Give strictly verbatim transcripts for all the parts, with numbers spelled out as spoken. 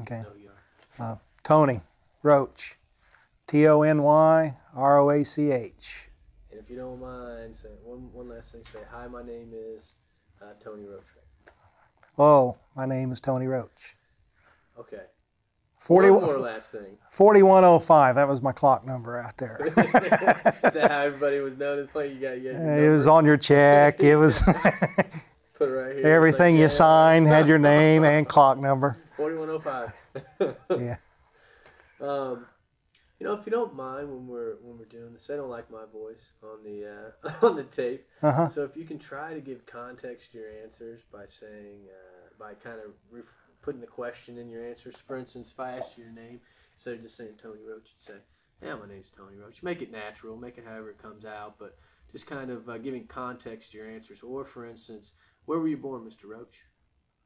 Okay. Uh, Tony Roach, T O N Y R O A C H. And if you don't mind, say one, one last thing. Say, hi, my name is uh, Tony Roach. Oh, my name is Tony Roach. Okay. forty-one, one more last thing. forty-one oh five. That was my clock number out there. Is that how everybody was known to play? You got, you got your it was on your check. It was put it right here. Everything like, you yeah. signed had your name and clock number. forty-one oh five. Yeah. Um, you know, if you don't mind, when we're when we're doing this, I don't like my voice on the uh, on the tape. Uh-huh. So if you can try to give context to your answers by saying, uh, by kind of ref putting the question in your answers. For instance, if I asked you your name, instead of just saying Tony Roach, you'd say, "Yeah, my name's Tony Roach." Make it natural, make it however it comes out, but just kind of uh, giving context to your answers. Or for instance, where were you born, Mister Roach?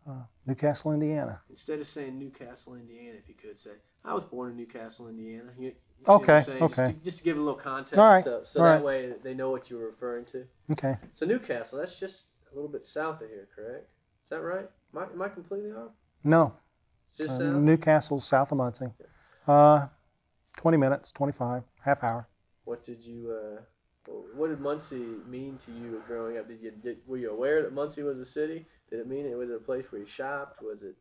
Uh, Newcastle, Indiana. Instead of saying Newcastle, Indiana, if you could say, I was born in Newcastle, Indiana. You, you okay, okay. Just to, just to give it a little context, all right, so, so all that right. way they know what you were referring to. Okay. So Newcastle, that's just a little bit south of here, correct? Is that right? Am I, am I completely off? No. Just uh, south? Newcastle, south of Muncie. Uh, twenty minutes, twenty-five, half hour. What did you... Uh, What did Muncie mean to you growing up? Did you did, were you aware that Muncie was a city? Did it mean it was it a place where you shopped? Was it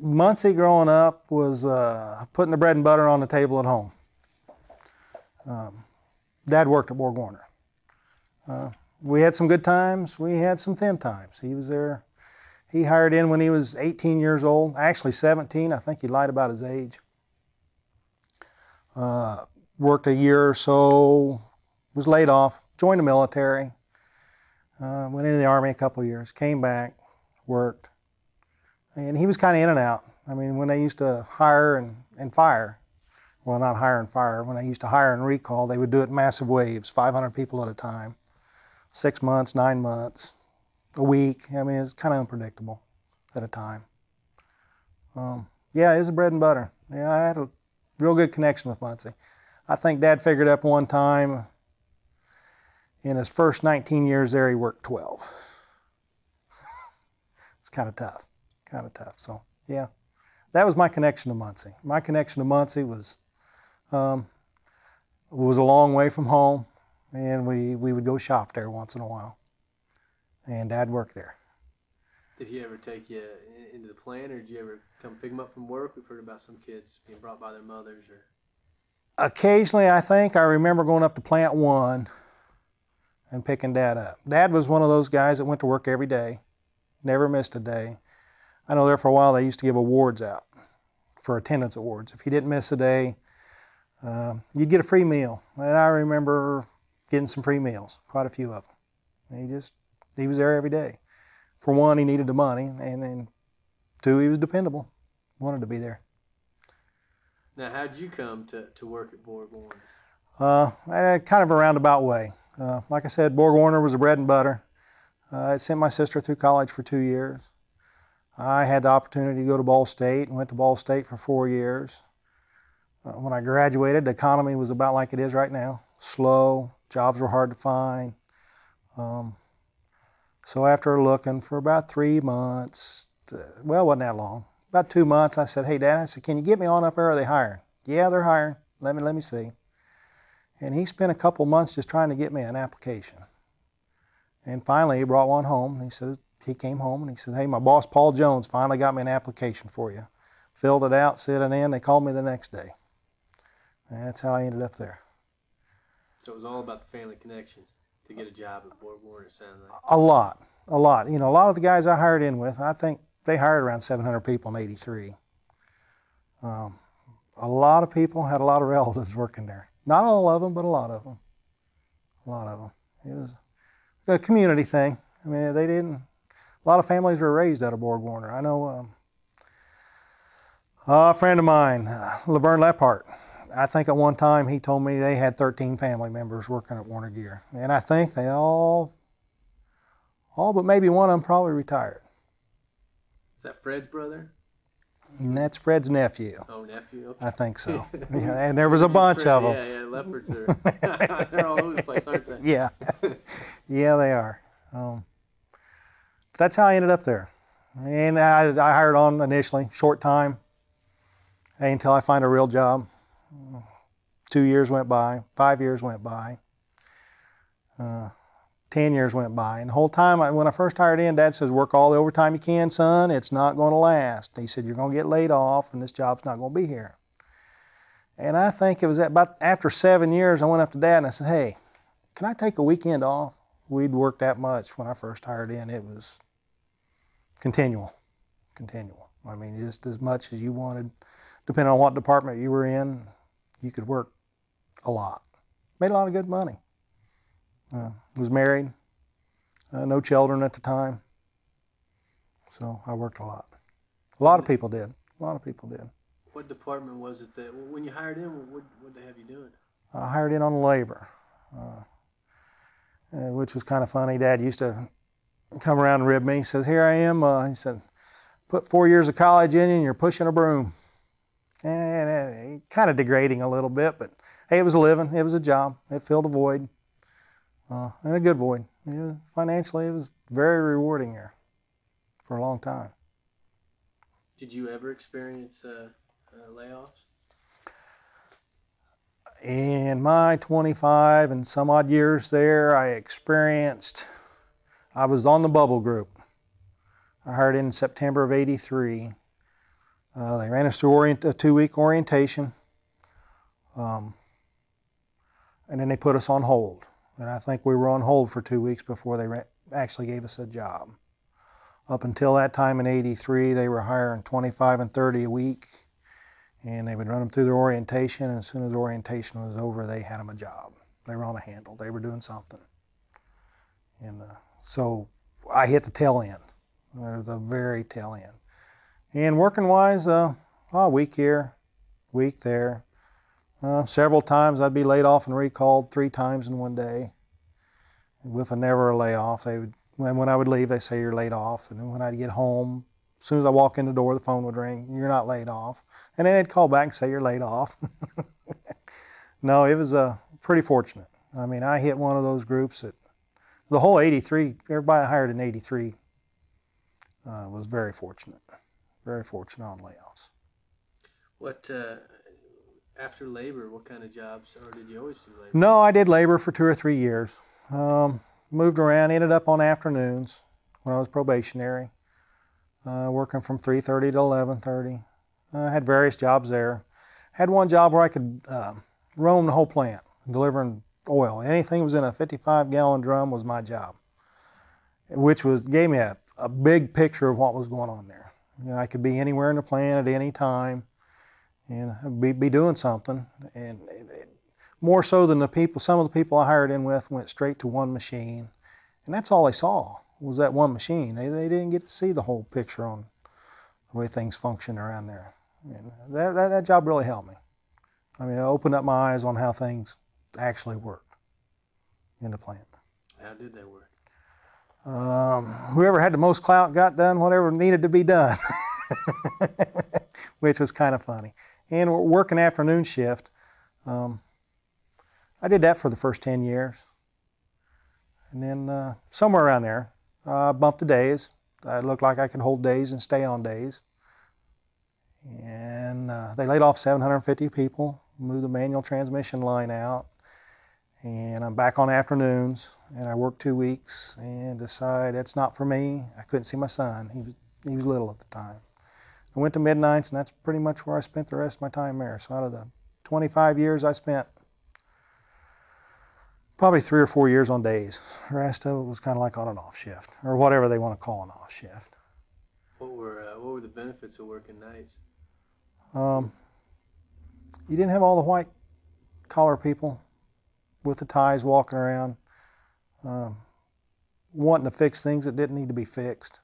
Muncie growing up was uh, putting the bread and butter on the table at home. Um, Dad worked at Borg Warner. Uh, we had some good times. We had some thin times. He was there. He hired in when he was eighteen years old. Actually seventeen. I think he lied about his age. Uh, worked a year or so. Was laid off, joined the military, uh, went into the Army a couple years, came back, worked. And he was kind of in and out. I mean, when they used to hire and, and fire, well, not hire and fire, when they used to hire and recall, they would do it in massive waves, five hundred people at a time, six months, nine months, a week. I mean, it was kind of unpredictable at a time. Um, yeah, it was bread and butter. Yeah, I had a real good connection with Muncie. I think Dad figured up one time, in his first nineteen years there, he worked twelve. It's kind of tough, kind of tough. So, yeah, that was my connection to Muncie. My connection to Muncie was um, was a long way from home, and we, we would go shop there once in a while, and Dad worked there. Did he ever take you into the plant, or did you ever come pick him up from work? We've heard about some kids being brought by their mothers. Or occasionally, I think. I remember going up to plant one and picking Dad up. Dad was one of those guys that went to work every day, never missed a day. I know there for a while they used to give awards out for attendance awards. If you didn't miss a day, um, you'd get a free meal. And I remember getting some free meals, quite a few of them. And he just, he was there every day. For one, he needed the money, and then two, he was dependable, wanted to be there. Now, how'd you come to, to work at Borg Warner? Uh, kind of a roundabout way. Uh, like I said, Borg Warner was a bread and butter. Uh, it sent my sister through college for two years. I had the opportunity to go to Ball State and went to Ball State for four years. Uh, when I graduated, the economy was about like it is right now. Slow, jobs were hard to find. Um, so after looking for about three months, to, well, it wasn't that long, about two months, I said, hey, Dad, I said, can you get me on up there? Are they hiring? Yeah, they're hiring. Let me, let me see. And he spent a couple months just trying to get me an application. And finally, he brought one home. And he said, he came home and he said, hey, my boss, Paul Jones, finally got me an application for you. Filled it out, sent it in. They called me the next day. And that's how I ended up there. So it was all about the family connections to get a job at Borg Warner, it sounded like. A lot, a lot. You know, a lot of the guys I hired in with, I think they hired around seven hundred people in eighty-three. Um, a lot of people had a lot of relatives working there. Not all of them, but a lot of them. A lot of them. It was a community thing. I mean, they didn't. A lot of families were raised out of Borg Warner. I know um, a friend of mine, uh, Laverne Lepart. I think at one time he told me they had thirteen family members working at Warner Gear, and I think they all, all but maybe one of them probably retired. Is that Fred's brother? And that's Fred's nephew. Oh, nephew? Okay. I think so. Yeah, and there was a bunch Fred, of them. Yeah, yeah, leopards are they're all over the place, aren't they? Yeah. Yeah, they are. Um, but that's how I ended up there. And I, I hired on initially, short time. until I find a real job. Two years went by, five years went by, uh, ten years went by. And the whole time, I, when I first hired in, Dad says, work all the overtime you can, son. It's not going to last. He said, you're going to get laid off, and this job's not going to be here. And I think it was at about after seven years, I went up to Dad and I said, hey, can I take a weekend off? We'd worked that much when I first hired in. It was continual, continual. I mean, just as much as you wanted, depending on what department you were in, you could work a lot. Made a lot of good money. Uh, was married, uh, no children at the time. So I worked a lot. A lot of people did, a lot of people did. What department was it that, when you hired in, what did they have you doing? I hired in on labor, uh, which was kind of funny. Dad used to come around and rib me. He says, here I am, uh, he said, put four years of college in you and you're pushing a broom. And uh, kind of degrading a little bit, but hey, it was a living, it was a job, it filled a void. Uh, and a good void. Yeah, financially, it was very rewarding here for a long time. Did you ever experience uh, uh, layoffs? In my twenty-five and some odd years there, I experienced, I was on the bubble group. I hired in September of eighty-three. Uh, they ran us through orient a two-week orientation, um, and then they put us on hold. And I think we were on hold for two weeks before they actually gave us a job. Up until that time in eighty-three, they were hiring twenty-five and thirty a week, and they would run them through their orientation, and as soon as orientation was over, they had them a job. They were on a handle, they were doing something. And uh, so I hit the tail end, or the very tail end. And working-wise, uh, oh, a week here, week there. Uh, several times I'd be laid off and recalled three times in one day with a never a layoff. They would, when, when I would leave, they'd say, you're laid off. And then when I'd get home, as soon as I walk in the door, the phone would ring, you're not laid off. And then they'd call back and say, you're laid off. No, it was uh, pretty fortunate. I mean, I hit one of those groups that the whole eighty-three, everybody hired in eighty-three uh, was very fortunate, very fortunate on layoffs. What... Uh... After labor, what kind of jobs, or did you always do labor? No, I did labor for two or three years. Um, moved around, ended up on afternoons when I was probationary, uh, working from three thirty to eleven thirty. Uh, I had various jobs there. Had one job where I could uh, roam the whole plant, delivering oil. Anything that was in a fifty-five gallon drum was my job, which was gave me a, a big picture of what was going on there. You know, I could be anywhere in the plant at any time. And be, be doing something, and it, it, more so than the people, some of the people I hired in with went straight to one machine, and that's all they saw was that one machine. They, they didn't get to see the whole picture on the way things function around there. And that, that, that job really helped me. I mean, it opened up my eyes on how things actually worked in the plant. How did they work? Um, whoever had the most clout got done whatever needed to be done, which was kind of funny. And working afternoon shift, um, I did that for the first ten years. And then uh, somewhere around there, I uh, bumped the days. I looked like I could hold days and stay on days. And uh, they laid off seven hundred fifty people, moved the manual transmission line out. And I'm back on afternoons, and I worked two weeks and decided it's not for me. I couldn't see my son. He was, he was little at the time. I went to midnights, and that's pretty much where I spent the rest of my time there. So out of the twenty-five years, I spent probably three or four years on days. The rest of it was kind of like on an off shift, or whatever they want to call an off shift. What were, uh, what were the benefits of working nights? Um, you didn't have all the white-collar people with the ties walking around, um, wanting to fix things that didn't need to be fixed.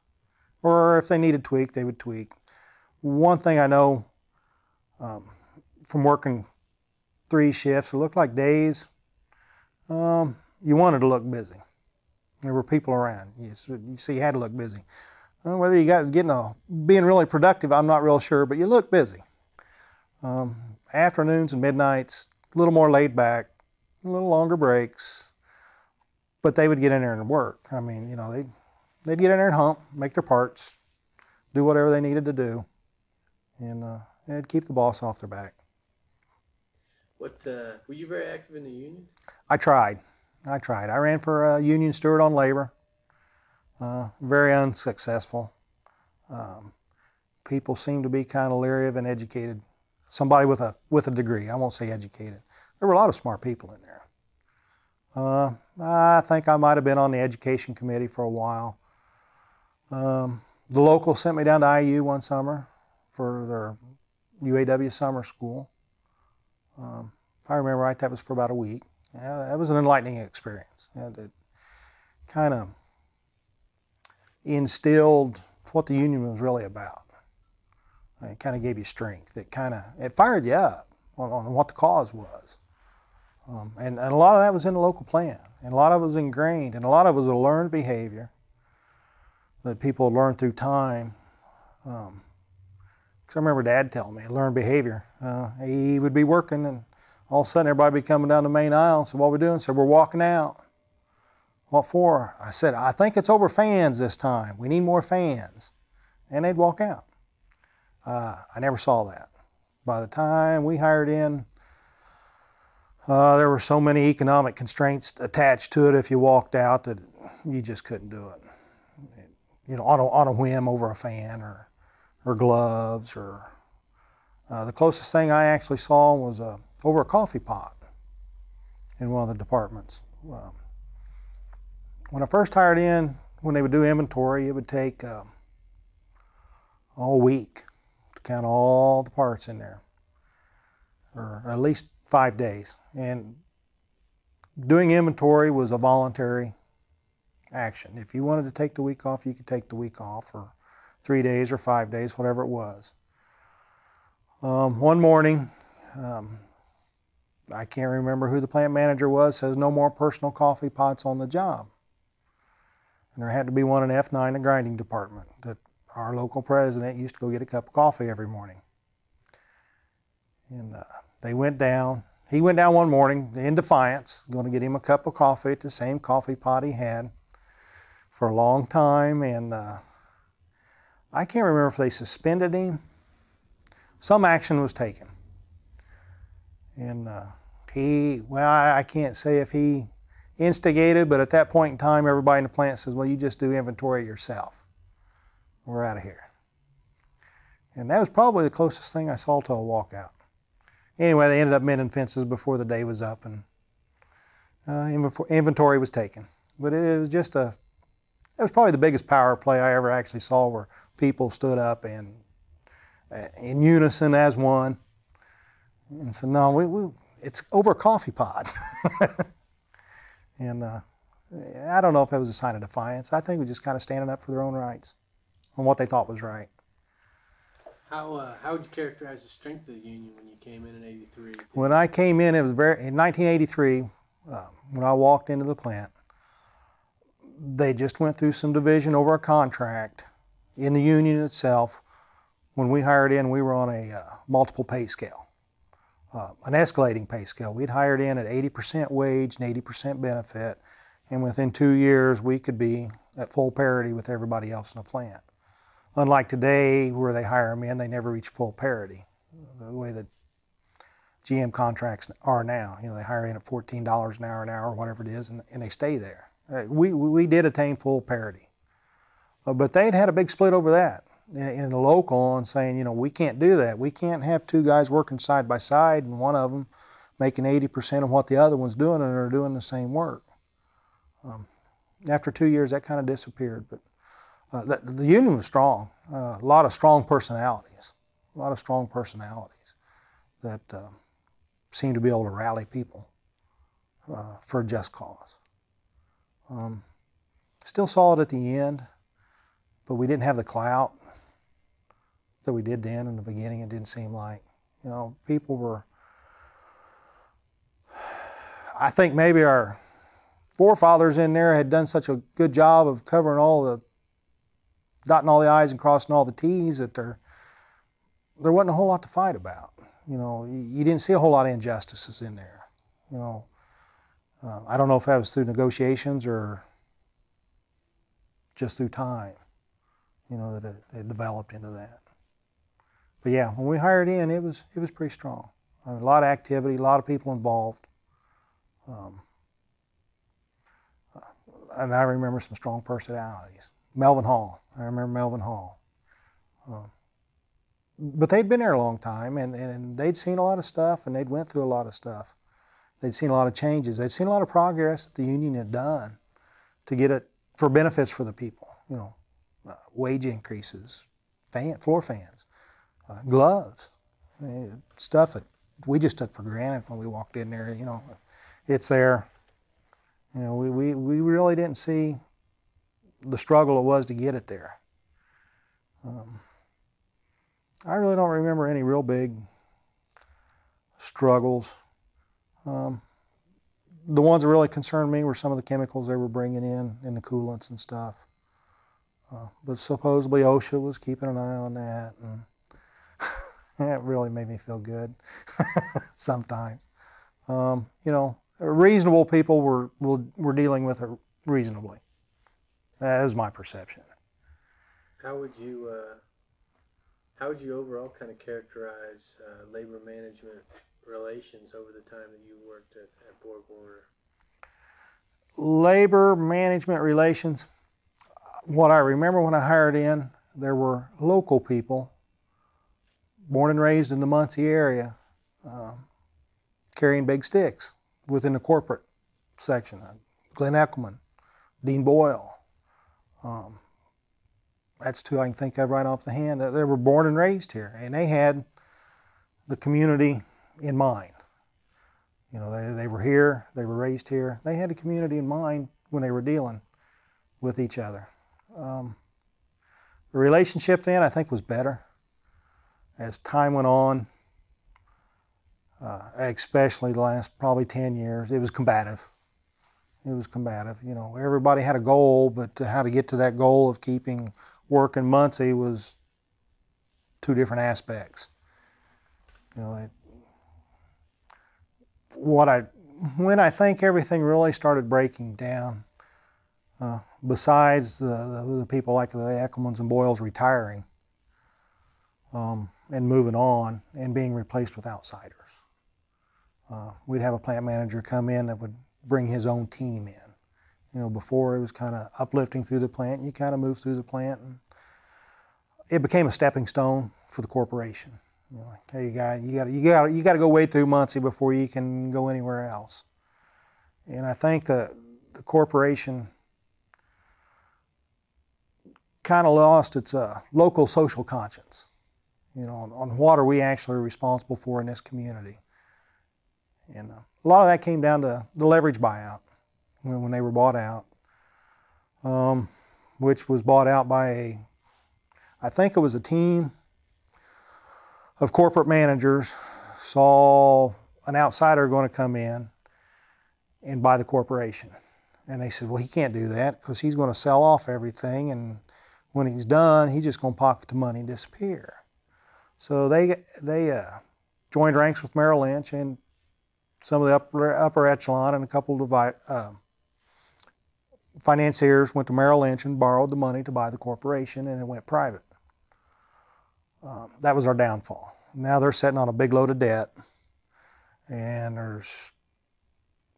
Or if they needed tweaked, they would tweak. One thing I know um, from working three shifts, it looked like days, um, you wanted to look busy. There were people around. You, you see, you had to look busy. Well, whether you got getting a, being really productive, I'm not real sure, but you look busy. Um, afternoons and midnights, a little more laid back, a little longer breaks, but they would get in there and work. I mean, you know, they'd, they'd get in there and hump, make their parts, do whatever they needed to do. And uh, It'd keep the boss off their back. What uh, were you very active in the union? I tried. I tried. I ran for a union steward on labor. Uh, very unsuccessful. Um, people seem to be kind of leery of an educated, somebody with a with a degree. I won't say educated. There were a lot of smart people in there. Uh, I think I might have been on the education committee for a while. Um, the local sent me down to I U one summer for their U A W summer school. Um, if I remember right, that was for about a week. Yeah, that was an enlightening experience. Yeah, it kind of instilled what the union was really about. It kind of gave you strength. It kind of it fired you up on, on what the cause was. Um, and, and a lot of that was in the local plan. And a lot of it was ingrained. And a lot of it was a learned behavior that people learn through time. Because um, I remember Dad telling me, learned behavior. Uh, he would be working, and all of a sudden everybody would be coming down the main aisle and said, what are we doing? So we're walking out. What for? I said, I think it's over fans this time. We need more fans. And they'd walk out. Uh, I never saw that. By the time we hired in, Uh, there were so many economic constraints attached to it if you walked out that you just couldn't do it. You know, on a, on a whim over a fan or, or gloves or... Uh, the closest thing I actually saw was uh, over a coffee pot in one of the departments. Um, when I first hired in, when they would do inventory, it would take um, all week to count all the parts in there, or at least five days. And doing inventory was a voluntary action. If you wanted to take the week off, you could take the week off, or three days or five days, whatever it was. Um, one morning, um, I can't remember who the plant manager was, says no more personal coffee pots on the job. And there had to be one in F nine, the grinding department, that our local president used to go get a cup of coffee every morning. And uh, they went down. He went down one morning in defiance, going to get him a cup of coffee at the same coffee pot he had for a long time. And uh, I can't remember if they suspended him. Some action was taken. And uh, he, well, I, I can't say if he instigated, but at that point in time, everybody in the plant says, well, you just do inventory yourself. We're out of here. And that was probably the closest thing I saw to a walkout. Anyway, they ended up mending fences before the day was up, and uh, inventory was taken. But it was just a, it was probably the biggest power play I ever actually saw, where people stood up and uh, in unison as one and said, no, we, we, it's over a coffee pod. And uh, I don't know if it was a sign of defiance. I think it was just kind of standing up for their own rights and what they thought was right. How, uh, how would you characterize the strength of the union when you came in in eighty-three? When I came in, it was very, in nineteen eighty-three, uh, when I walked into the plant, they just went through some division over a contract in the union itself. When we hired in, we were on a uh, multiple pay scale, uh, an escalating pay scale. We'd hired in at eighty percent wage and eighty percent benefit, and within two years, we could be at full parity with everybody else in the plant. Unlike today, where they hire men, they never reach full parity. The way that G M contracts are now, you know, they hire in at fourteen dollars an hour, an hour, whatever it is, and, and they stay there. We, we did attain full parity. Uh, but they'd had a big split over that in, in the local on saying, you know, we can't do that. We can't have two guys working side by side and one of them making eighty percent of what the other one's doing and are doing the same work. Um, after two years, that kind of disappeared. But Uh, the, the union was strong, uh, a lot of strong personalities, a lot of strong personalities that uh, seemed to be able to rally people uh, for a just cause. Um, still saw it at the end, but we didn't have the clout that we did then in the beginning. It didn't seem like, you know, people were, I think maybe our forefathers in there had done such a good job of covering all the dotting all the I's and crossing all the T's, that there, there wasn't a whole lot to fight about. You know, you didn't see a whole lot of injustices in there. You know, uh, I don't know if that was through negotiations or just through time, you know, that it, it developed into that. But yeah, when we hired in, it was it was pretty strong. I mean, a lot of activity, a lot of people involved. Um, and I remember some strong personalities. Melvin Hall, I remember Melvin Hall. Um, but they'd been there a long time, and, and they'd seen a lot of stuff, and they'd went through a lot of stuff. They'd seen a lot of changes. They'd seen a lot of progress that the union had done to get it for benefits for the people, you know, uh, wage increases, fan, floor fans, uh, gloves, I mean, stuff that we just took for granted when we walked in there, you know, it's there. You know, we, we, we really didn't see the struggle it was to get it there. Um, I really don't remember any real big struggles. Um, the ones that really concerned me were some of the chemicals they were bringing in, and the coolants and stuff. Uh, but supposedly OSHA was keeping an eye on that, and that really made me feel good sometimes. Um, you know, reasonable people were, were, were dealing with it reasonably. That is my perception. How would you, uh, how would you overall kind of characterize uh, labor management relations over the time that you worked at, at Borg Warner? Labor management relations, what I remember when I hired in, there were local people, born and raised in the Muncie area, um, carrying big sticks within the corporate section. Glenn Eckelman, Dean Boyle, um, that's two I can think of right off the hand. They were born and raised here, and they had the community in mind. You know, they, they were here, they were raised here. They had a community in mind when they were dealing with each other. Um, the relationship then, I think, was better as time went on, uh, especially the last probably ten years. It was combative. It was combative. You know, everybody had a goal, but how to get to that goal of keeping work in Muncie was two different aspects. You know, it, What I, when I think everything really started breaking down, uh, besides the, the, the people like the Eckelmans and Boyles retiring um, and moving on and being replaced with outsiders. Uh, we'd have a plant manager come in that would bring his own team in. You know, before it was kind of uplifting through the plant, and you kind of moved through the plant, and it became a stepping stone for the corporation. You know, okay, you got you got you got you got to go wade through Muncie before you can go anywhere else. And I think the the corporation kind of lost its uh, local social conscience. You know, on, on what are we actually responsible for in this community? And uh, a lot of that came down to the leverage buyout when, when they were bought out, um, which was bought out by a, I think it was a team of corporate managers saw an outsider going to come in and buy the corporation. And they said, well, he can't do that because he's going to sell off everything, and when he's done, he's just going to pocket the money and disappear. So they, they uh, joined ranks with Merrill Lynch and some of the upper, upper echelon, and a couple of uh, financiers went to Merrill Lynch and borrowed the money to buy the corporation, and it went private. Um, that was our downfall. Now they're sitting on a big load of debt, and there's,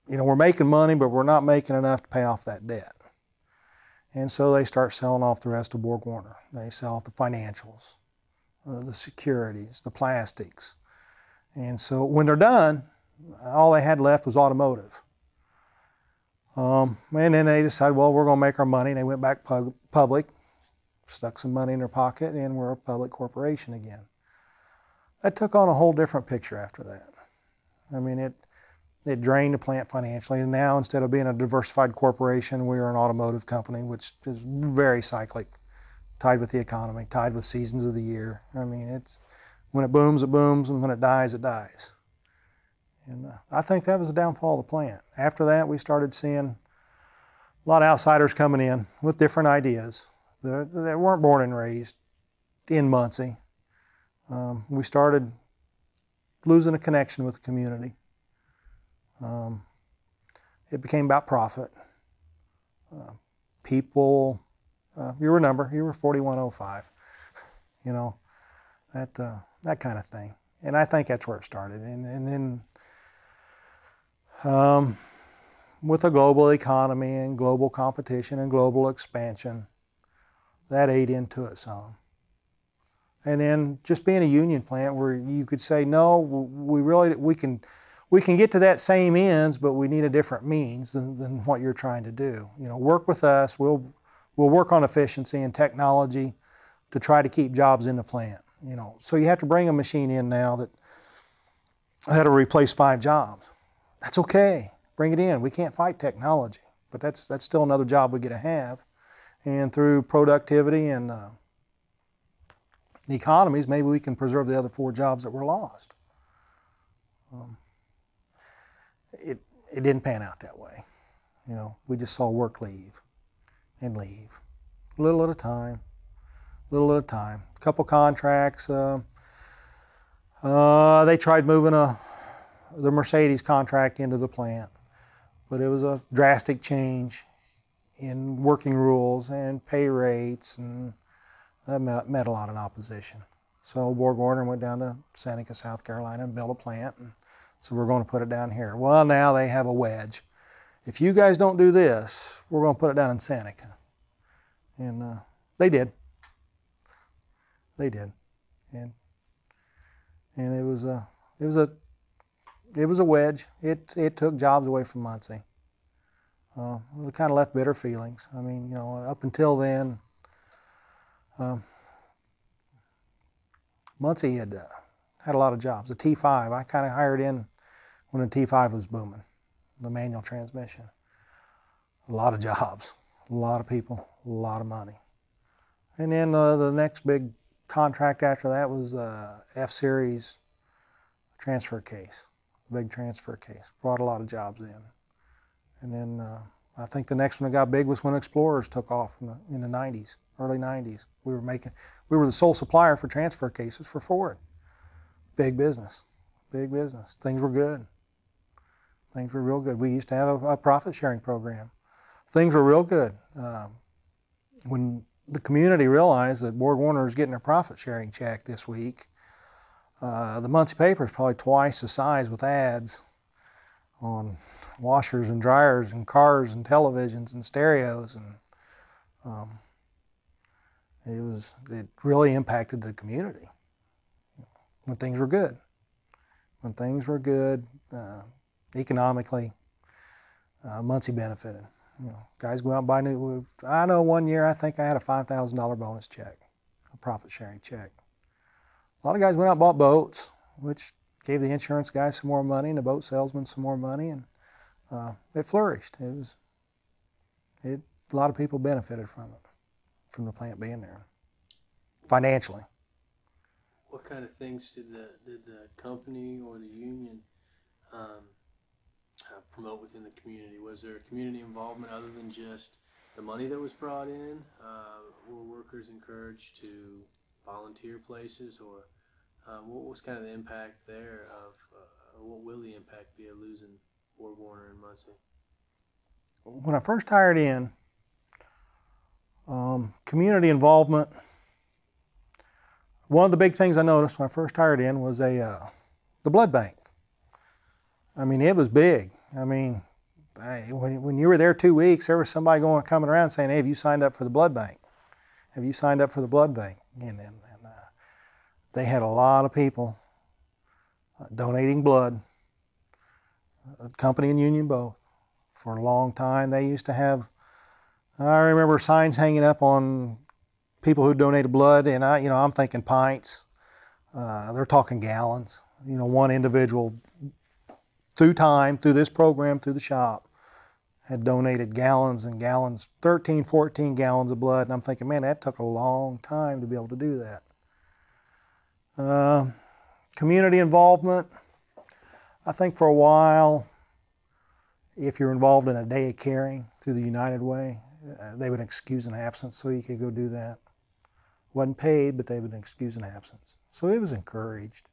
you know, we're making money, but we're not making enough to pay off that debt. And so they start selling off the rest of Borg Warner. They sell off the financials, uh, the securities, the plastics. And so when they're done, all they had left was automotive. Um, and then they decided, well, we're going to make our money, and they went back pub public. Stuck some money in their pocket, and we're a public corporation again. That took on a whole different picture after that. I mean, it, it drained the plant financially, and now instead of being a diversified corporation, we are an automotive company, which is very cyclic, tied with the economy, tied with seasons of the year. I mean, it's, when it booms, it booms, and when it dies, it dies. And uh, I think that was the downfall of the plant. After that, we started seeing a lot of outsiders coming in with different ideas that weren't born and raised in Muncie. Um, we started losing a connection with the community. Um, it became about profit. Uh, people, uh, you remember, you were forty-one oh five. You know, that uh, that kind of thing. And I think that's where it started. And, and then um, with a global economy and global competition and global expansion, that ate into it some. And then just being a union plant where you could say, no, we really, we can, we can get to that same ends, but we need a different means than, than what you're trying to do. You know, work with us, we'll, we'll work on efficiency and technology to try to keep jobs in the plant. You know, so you have to bring a machine in now that that'll replace five jobs. That's okay, bring it in. We can't fight technology, but that's, that's still another job we get to have. And through productivity and uh, economies, maybe we can preserve the other four jobs that were lost. Um, it, it didn't pan out that way. You know, we just saw work leave and leave, a little at a time, a little at a time. A couple contracts, uh, uh, they tried moving a, the Mercedes contract into the plant, but it was a drastic change in working rules and pay rates, and I met a lot of opposition. So Borg Warner went down to Seneca, South Carolina and built a plant, and so we're going to put it down here. Well, now they have a wedge. If you guys don't do this, we're going to put it down in Seneca. And uh, they did. They did. And and it was a it was a it was a wedge. It it took jobs away from Muncie. Uh, we kind of left bitter feelings. I mean, you know, up until then, Um, Muncie had uh, had a lot of jobs. The T five, I kind of hired in when the T five was booming, the manual transmission. A lot of jobs, a lot of people, a lot of money. And then uh, the next big contract after that was the uh, F series transfer case, big transfer case. Brought a lot of jobs in. And then uh, I think the next one that got big was when Explorers took off in the, in the nineties. Early nineties, we were making, we were the sole supplier for transfer cases for Ford. Big business, big business. Things were good. Things were real good. We used to have a, a profit sharing program. Things were real good. Um, when the community realized that Borg Warner is getting a profit sharing check this week, uh, the Muncie paper is probably twice the size with ads on washers and dryers and cars and televisions and stereos and. Um, It was, it really impacted the community when things were good. When things were good, uh, economically, uh, Muncie benefited. You know, guys go out and buy new, I know one year I think I had a five thousand dollar bonus check, a profit sharing check. A lot of guys went out and bought boats, which gave the insurance guys some more money and the boat salesman some more money, and uh, it flourished. It was, it, a lot of people benefited from it. From the plant being there, financially. What kind of things did the did the company or the union um, uh, promote within the community? Was there community involvement other than just the money that was brought in? Uh, were workers encouraged to volunteer places, or um, what was kind of the impact there of, uh, or what will the impact be of losing Borg Warner and Muncie? When I first hired in, Um, community involvement. One of the big things I noticed when I first hired in was a uh, the blood bank. I mean, it was big. I mean, I, when, when you were there two weeks, there was somebody going coming around saying, "Hey, have you signed up for the blood bank? Have you signed up for the blood bank?" And, and, and uh, they had a lot of people uh, donating blood. Uh, company and union both. For a long time, they used to have. I remember signs hanging up on people who donated blood, and I, you know, I'm thinking pints. Uh, they're talking gallons. You know, one individual, through time, through this program, through the shop, had donated gallons and gallons, thirteen, fourteen gallons of blood, and I'm thinking, man, that took a long time to be able to do that. Uh, community involvement. I think for a while, if you're involved in a day of caring through the United Way, Uh, they would excuse an absence, so you could go do that. Wasn't paid, but they would excuse an absence. So it was encouraged.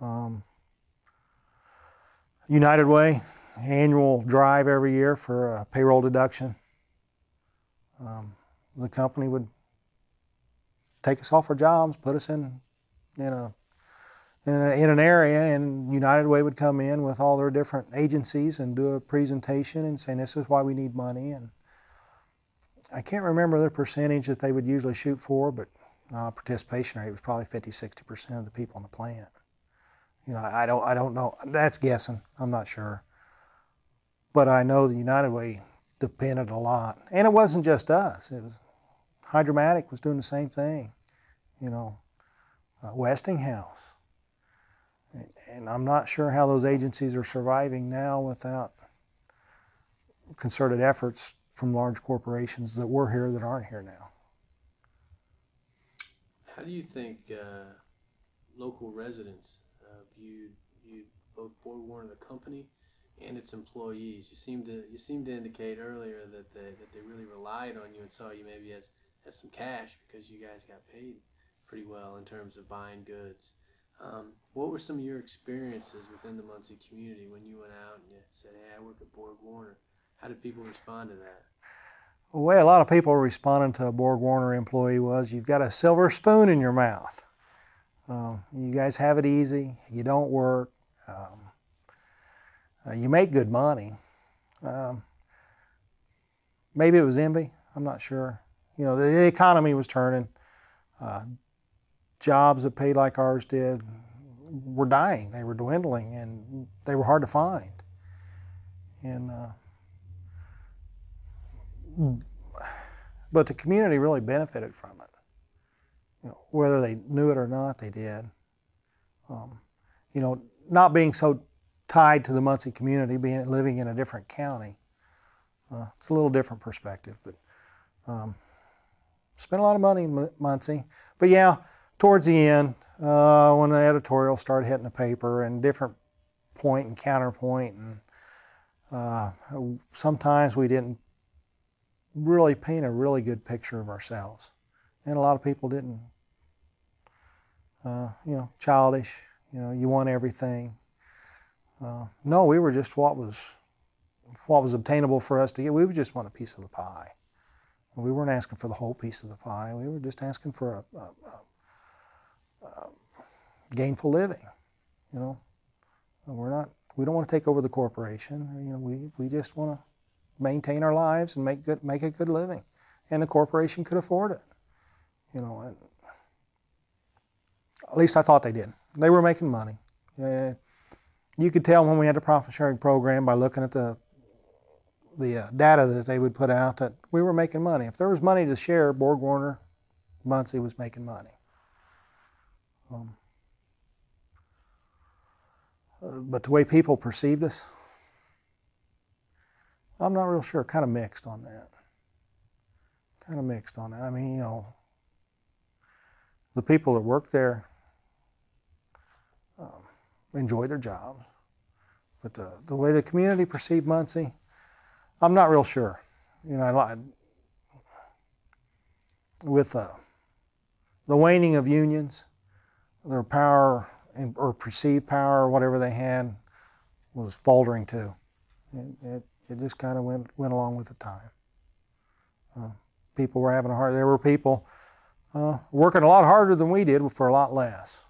Um, United Way, annual drive every year for a payroll deduction. Um, the company would take us off our jobs, put us in in a in, a, in an area, and United Way would come in with all their different agencies and do a presentation and saying, this is why we need money. And I can't remember the percentage that they would usually shoot for, but uh, participation rate was probably fifty, sixty percent of the people in the plant. You know, I don't, I don't know. That's guessing. I'm not sure. But I know the United Way depended a lot. And it wasn't just us. It was Hydromatic was doing the same thing. You know, uh, Westinghouse. And, and I'm not sure how those agencies are surviving now without concerted efforts from large corporations that were here that aren't here now. How do you think uh, local residents uh, viewed, viewed both Borg Warner, the company, and its employees? You seemed to you seemed to indicate earlier that they that they really relied on you and saw you maybe as as some cash because you guys got paid pretty well in terms of buying goods. Um, what were some of your experiences within the Muncie community when you went out and you said, "Hey, I work at Borg Warner"? How did people respond to that? The way a lot of people responded to a Borg Warner employee was, "You've got a silver spoon in your mouth. Um, you guys have it easy. You don't work. Um, Uh, you make good money." Um, maybe it was envy. I'm not sure. You know, the, the economy was turning. Uh, jobs that paid like ours did were dying. They were dwindling, and they were hard to find. And uh, but the community really benefited from it. You know, whether they knew it or not, they did. Um, you know, not being so tied to the Muncie community, being living in a different county. Uh, it's a little different perspective, but um, spent a lot of money in M Muncie. But yeah, towards the end, uh, when the editorial started hitting the paper and different point and counterpoint, and uh, sometimes we didn't really paint a really good picture of ourselves. And a lot of people didn't, uh, you know, childish, you know, you want everything. Uh, no, we were just what was, what was obtainable for us to get. We would just want a piece of the pie. We weren't asking for the whole piece of the pie. We were just asking for a, a, a, a gainful living. You know, we're not. We don't want to take over the corporation. You know, we we just want to maintain our lives and make good make a good living, and the corporation could afford it. You know, and at least I thought they did. They were making money. Uh, You could tell when we had the profit-sharing program by looking at the, the uh, data that they would put out that we were making money. If there was money to share, Borg Warner, Muncie was making money. Um, uh, but the way people perceived us, I'm not real sure. Kind of mixed on that. Kind of mixed on that. I mean, you know, the people that worked there, um, enjoy their jobs, but the, the way the community perceived Muncie, I'm not real sure. You know, I, with uh, the waning of unions, their power or perceived power, or whatever they had, was faltering too. It, it, it just kind of went went along with the time. Uh, people were having a hard. There were people uh, working a lot harder than we did for a lot less.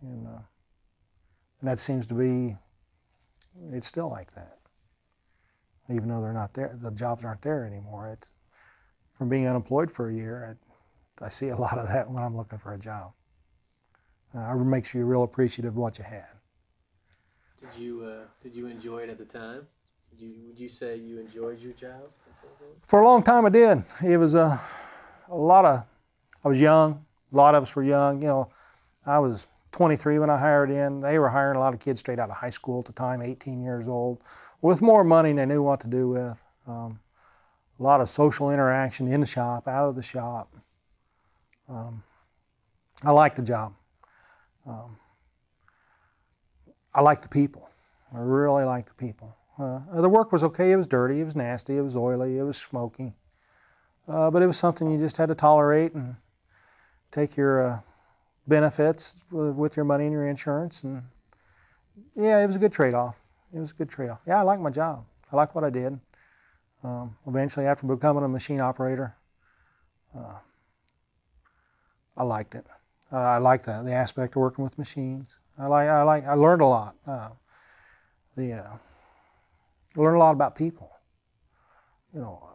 And. Uh, And that seems to be, it's still like that. Even though they're not there, the jobs aren't there anymore. It's, from being unemployed for a year, I, I see a lot of that when I'm looking for a job. Uh, it makes you real appreciative of what you had. Did you, uh, did you enjoy it at the time? Did you, would you say you enjoyed your job? For a long time I did. It was a, a lot of, I was young, a lot of us were young. You know, I was twenty-three when I hired in. They were hiring a lot of kids straight out of high school at the time, eighteen years old, with more money than they knew what to do with. Um, a lot of social interaction in the shop, out of the shop. Um, I liked the job. Um, I liked the people. I really liked the people. Uh, the work was okay. It was dirty. It was nasty. It was oily. It was smoky. Uh, but it was something you just had to tolerate and take your... Uh, benefits with your money and your insurance, and yeah, it was a good trade-off. It was a good trade-off. Yeah, I liked my job. I liked what I did. Um, eventually, after becoming a machine operator, uh, I liked it. Uh, I like the, the aspect of working with machines. I like, I like, I learned a lot. Uh, the, uh, I learned a lot about people. You know,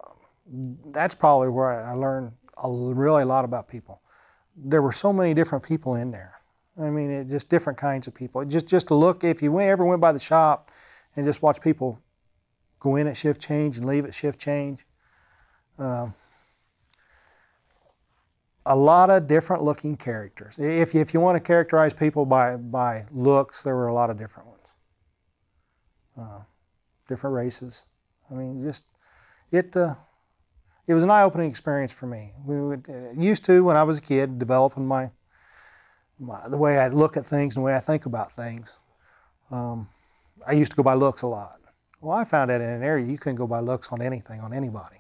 um, that's probably where I, I learned a, really a lot about people. There were so many different people in there. I mean, it, just different kinds of people. It just, just to look, if you ever went by the shop and just watch people go in at shift change and leave at shift change, um, a lot of different looking characters. If, if you want to characterize people by, by looks, there were a lot of different ones. Uh, different races. I mean, just, it, uh, it was an eye-opening experience for me. We would, uh, used to, when I was a kid, developing my, my, the way I look at things and the way I think about things. Um, I used to go by looks a lot. Well, I found out in an area you couldn't go by looks on anything, on anybody.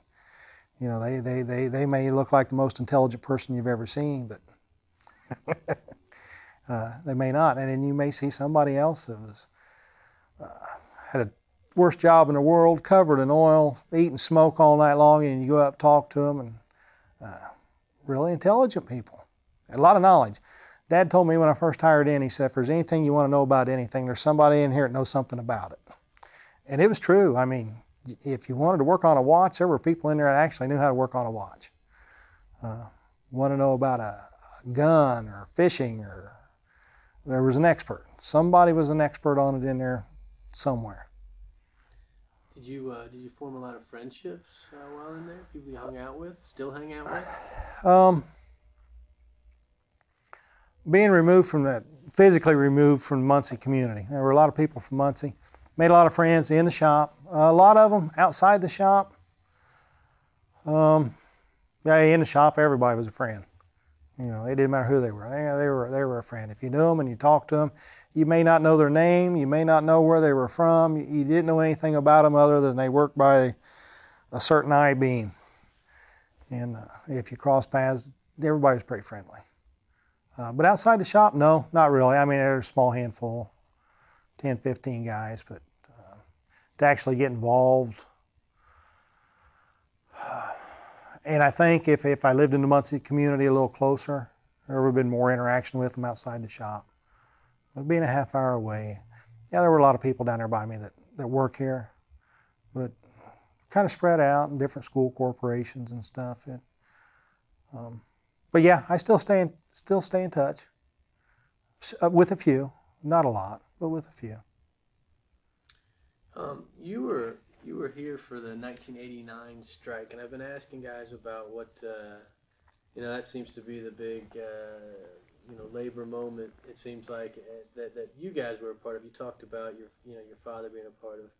You know, they, they, they, they may look like the most intelligent person you've ever seen, but uh, they may not. And then you may see somebody else that was, uh, had a worst job in the world, covered in oil, eating smoke all night long, and you go up talk to them, and uh, really intelligent people. A lot of knowledge. Dad told me when I first hired in, he said, if there's anything you want to know about anything, there's somebody in here that knows something about it. And it was true. I mean, if you wanted to work on a watch, there were people in there that actually knew how to work on a watch. Uh, want to know about a, a gun or fishing, or there was an expert. Somebody was an expert on it in there somewhere. Did you uh, did you form a lot of friendships uh, while in there? People you hung out with, still hang out with? Um, being removed from that, physically removed from the Muncie community. There were a lot of people from Muncie. Made a lot of friends in the shop. A lot of them outside the shop. Um, yeah, in the shop, everybody was a friend. You know, it didn't matter who they were. They, they were. they were a friend. If you knew them and you talked to them, you may not know their name. You may not know where they were from. You, you didn't know anything about them other than they worked by a certain I-beam. And uh, if you crossed paths, everybody was pretty friendly. Uh, but outside the shop, no, not really. I mean, there's a small handful, ten, fifteen guys, but to actually get involved. And I think if, if I lived in the Muncie community a little closer, there would have been more interaction with them outside the shop. But being a half hour away, yeah, there were a lot of people down there by me that, that work here, but kind of spread out in different school corporations and stuff. It, um, but yeah, I still stay in, still stay in touch with a few, not a lot, but with a few. Um, you were you were here for the nineteen eighty-nine strike, and I've been asking guys about what uh, you know. That seems to be the big uh, you know labor moment. It seems like uh, that that you guys were a part of. You talked about your you know your father being a part of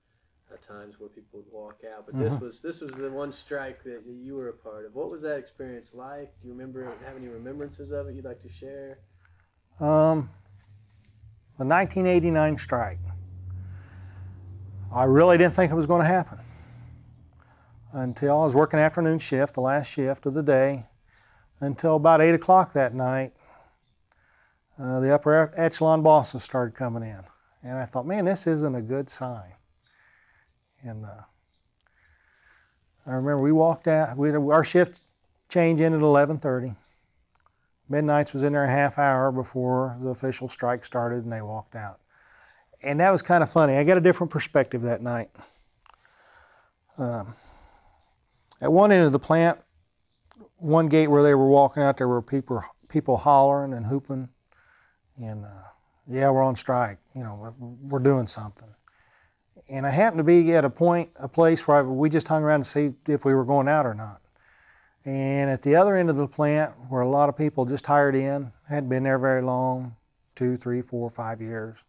uh, times where people would walk out, but mm-hmm. this was this was the one strike that you were a part of. What was that experience like? Do you remember have any remembrances of it you'd like to share? Um, the nineteen eighty-nine strike. I really didn't think it was going to happen until I was working afternoon shift, the last shift of the day, until about eight o'clock that night. Uh, the upper echelon bosses started coming in, and I thought, man, this isn't a good sign. And uh, I remember we walked out. We, our shift change ended at eleven thirty. Midnights was in there a half hour before the official strike started, and they walked out. And that was kind of funny. I got a different perspective that night. Um, at one end of the plant, one gate where they were walking out, there were people people hollering and hooping, and uh, yeah, we're on strike. You know, we're doing something. And I happened to be at a point, a place where I, we just hung around to see if we were going out or not. And at the other end of the plant, where a lot of people just hired in, hadn't been there very long, two, three, four, five years.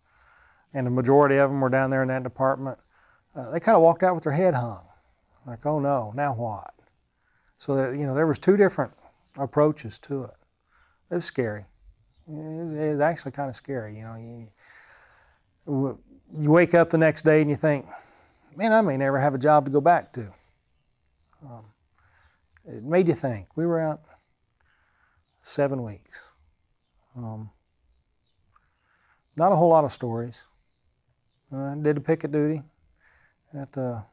And the majority of them were down there in that department. Uh, they kind of walked out with their head hung, like, "Oh no, now what?" So that, you know, there was two different approaches to it. It was scary. It was, it was actually kind of scary. You know, you you wake up the next day and you think, "Man, I may never have a job to go back to." Um, it made you think. We were out seven weeks. Um, not a whole lot of stories. I did a picket duty at the,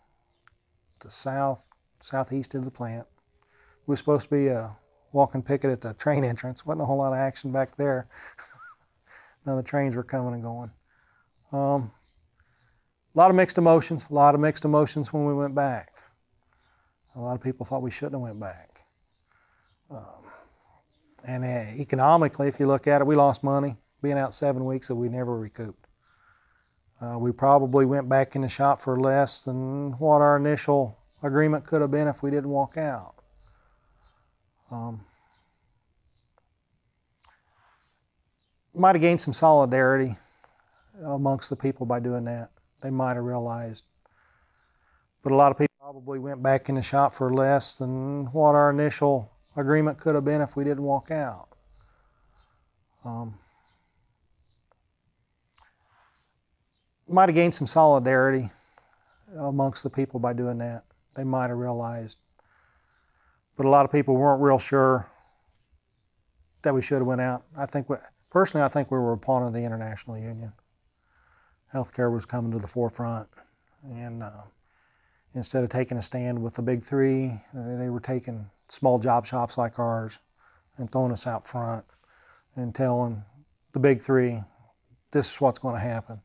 the south, southeast of the plant. We were supposed to be a walking picket at the train entrance. Wasn't a whole lot of action back there. Now the trains were coming and going. Um, a lot of mixed emotions, a lot of mixed emotions when we went back. A lot of people thought we shouldn't have went back. Um, and uh, economically, if you look at it, we lost money being out seven weeks that we never recouped. Uh, we probably went back in the shop for less than what our initial agreement could have been if we didn't walk out. Um, might have gained some solidarity amongst the people by doing that. They might have realized. But a lot of people probably went back in the shop for less than what our initial agreement could have been if we didn't walk out. Um, might have gained some solidarity amongst the people by doing that. They might have realized. But a lot of people weren't real sure that we should have went out. I think we, personally, I think we were a pawn of the International Union. Healthcare was coming to the forefront, and uh, instead of taking a stand with the big three, they were taking small job shops like ours and throwing us out front and telling the big three, this is what's going to happen.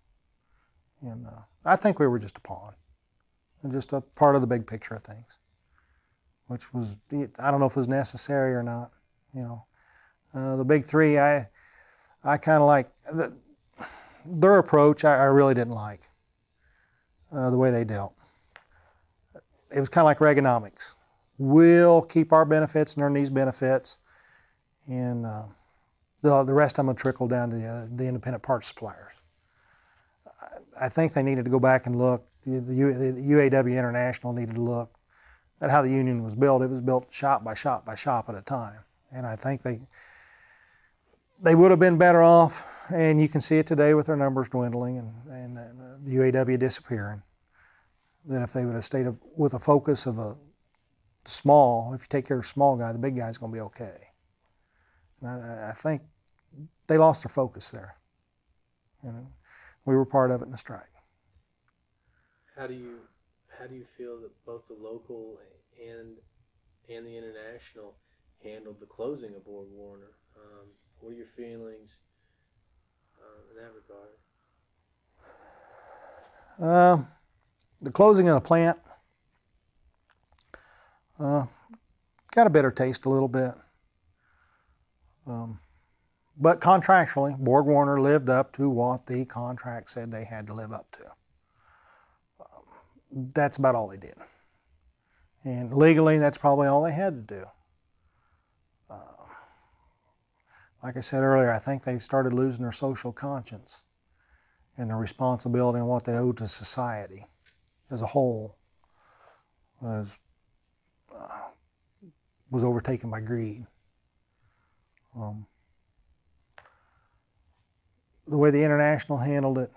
And uh, I think we were just a pawn, and just a part of the big picture of things, which was, I don't know if it was necessary or not, you know. Uh, the big three, I, I kind of like, the, their approach I, I really didn't like, uh, the way they dealt. It was kind of like Reaganomics. We'll keep our benefits and earn these benefits, and uh, the, the rest of them will trickle down to the, uh, the independent parts suppliers. I, I think they needed to go back and look. The, the, the U A W International needed to look at how the union was built. It was built shop by shop by shop at a time. And I think they, they would have been better off, and you can see it today with their numbers dwindling and, and the U A W disappearing, than if they would have stayed with a focus of a small, if you take care of a small guy, the big guy's going to be okay. And I, I think they lost their focus there. You know, we were part of it in the strike. How do you... How do you feel that both the local and and the international handled the closing of Borg Warner? Um, what are your feelings um, in that regard? Uh, the closing of the plant uh, got a bitter taste a little bit. Um, but contractually, Borg Warner lived up to what the contract said they had to live up to. That's about all they did. And legally, that's probably all they had to do. Uh, like I said earlier, I think they started losing their social conscience and their responsibility and what they owed to society as a whole was, uh, was overtaken by greed. Um, the way the international handled it,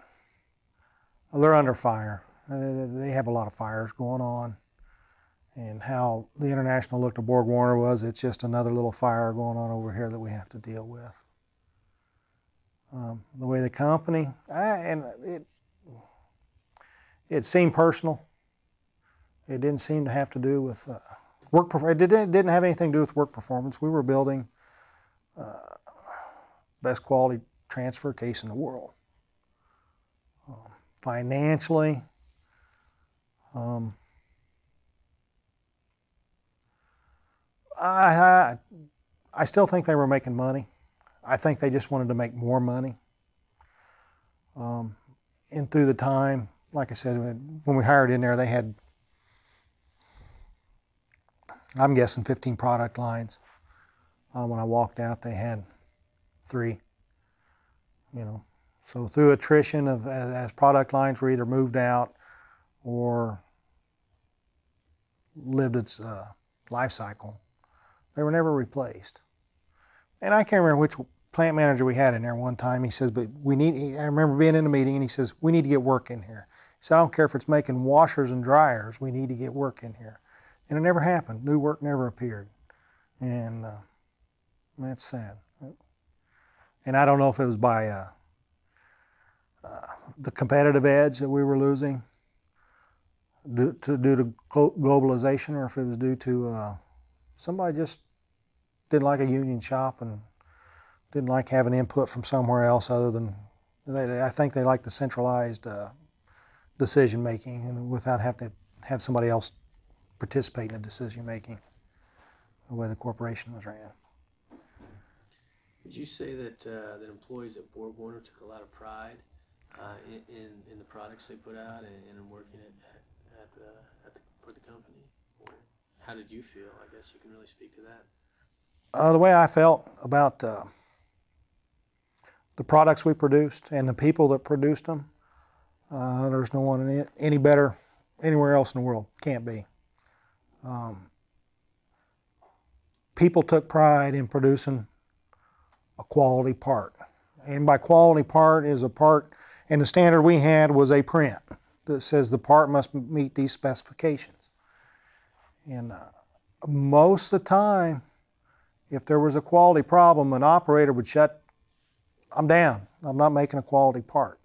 they're under fire. Uh, they have a lot of fires going on, and how the international looked at Borg Warner was, it's just another little fire going on over here that we have to deal with. Um, the way the company, I, and it, it seemed personal. It didn't seem to have to do with uh, work performance. It didn't, it didn't have anything to do with work performance. We were building uh, best quality transfer case in the world. Um, financially. Um, I, I, I still think they were making money. I think they just wanted to make more money. Um, and through the time, like I said, when we hired in there, they had, I'm guessing, fifteen product lines. Uh, when I walked out, they had three, you know. So through attrition of, as, as product lines were either moved out or lived its uh, life cycle, they were never replaced. And I can't remember which plant manager we had in there one time. He says, but we need, I remember being in a meeting and he says, we need to get work in here. He said, I don't care if it's making washers and dryers, we need to get work in here. And it never happened. New work never appeared. And uh, that's sad. And I don't know if it was by uh, uh, the competitive edge that we were losing, due to, due to globalization, or if it was due to uh, somebody just didn't like a union shop and didn't like having input from somewhere else other than, they, they, I think they like the centralized uh, decision-making and without having to have somebody else participate in the decision-making, the way the corporation was ran. Did you say that, uh, that employees at Borg Warner took a lot of pride uh, in, in, in the products they put out and, and in working at, at, the, at the, for the company? Or how did you feel? I guess you can really speak to that. Uh, the way I felt about uh, the products we produced and the people that produced them, uh, there's no one in it, any better anywhere else in the world. Can't be. Um, people took pride in producing a quality part. And by quality part is a part, and the standard we had was a print that says the part must meet these specifications. And uh, most of the time, if there was a quality problem, an operator would shut, I'm down, I'm not making a quality part.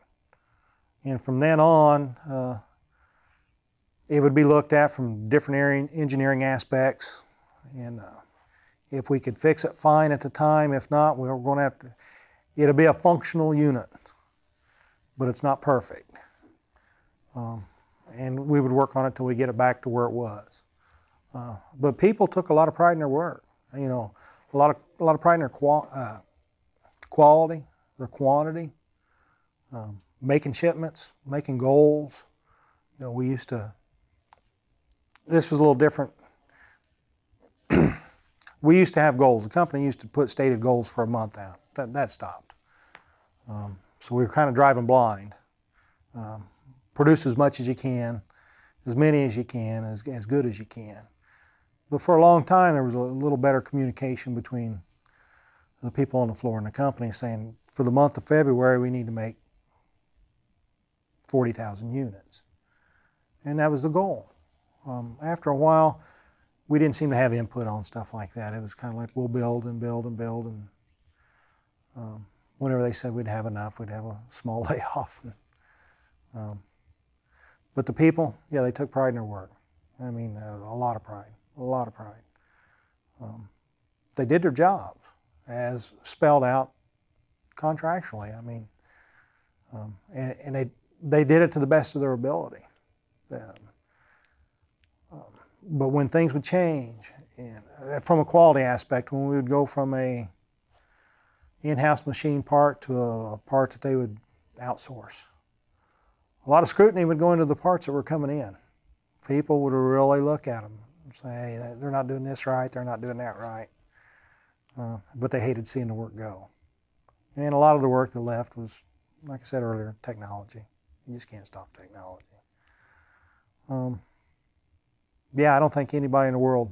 And from then on, uh, it would be looked at from different engineering aspects. And uh, if we could fix it, fine at the time. If not, we were going to have to, it'll be a functional unit, but it's not perfect. Um, and we would work on it till we get it back to where it was. Uh, but people took a lot of pride in their work. You know, a lot of, a lot of pride in their qual uh, quality, their quantity, um, making shipments, making goals. You know, we used to, this was a little different. We used to have goals. The company used to put stated goals for a month out. That, that stopped. Um, so we were kind of driving blind. Um, produce as much as you can, as many as you can, as, as good as you can. But for a long time, there was a little better communication between the people on the floor and the company saying, for the month of February, we need to make forty thousand units. And that was the goal. Um, after a while, we didn't seem to have input on stuff like that. It was kind of like, we'll build and build and build. And um, whenever they said we'd have enough, we'd have a small layoff. And, um, but the people, yeah, they took pride in their work. I mean, uh, a lot of pride, a lot of pride. Um, they did their jobs as spelled out contractually. I mean, um, and, and they, they did it to the best of their ability. Um, But when things would change, and from a quality aspect, when we would go from a in-house machine part to a part that they would outsource, a lot of scrutiny would go into the parts that were coming in. People would really look at them and say, hey, they're not doing this right, they're not doing that right. Uh, but they hated seeing the work go. And a lot of the work that left was, like I said earlier, technology. You just can't stop technology. Um, Yeah, I don't think anybody in the world.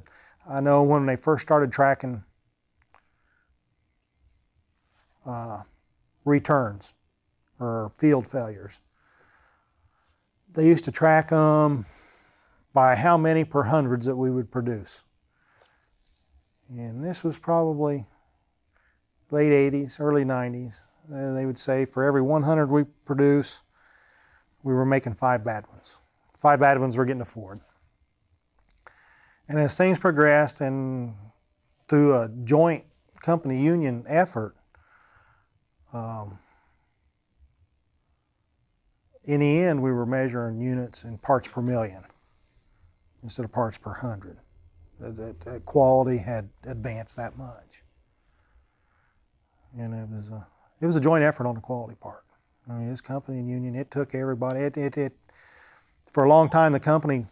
I know when they first started tracking uh, returns or field failures, they used to track them um, by how many per hundreds that we would produce. And this was probably late eighties, early nineties. Uh, they would say for every one hundred we produce, we were making five bad ones. Five bad ones were getting to Ford. And as things progressed and through a joint company union effort, um, in the end, we were measuring units in parts per million instead of parts per hundred. The, the, the quality had advanced that much. And it was, a, it was a joint effort on the quality part. I mean, this company and union, it took everybody. It, it, it, for a long time, the company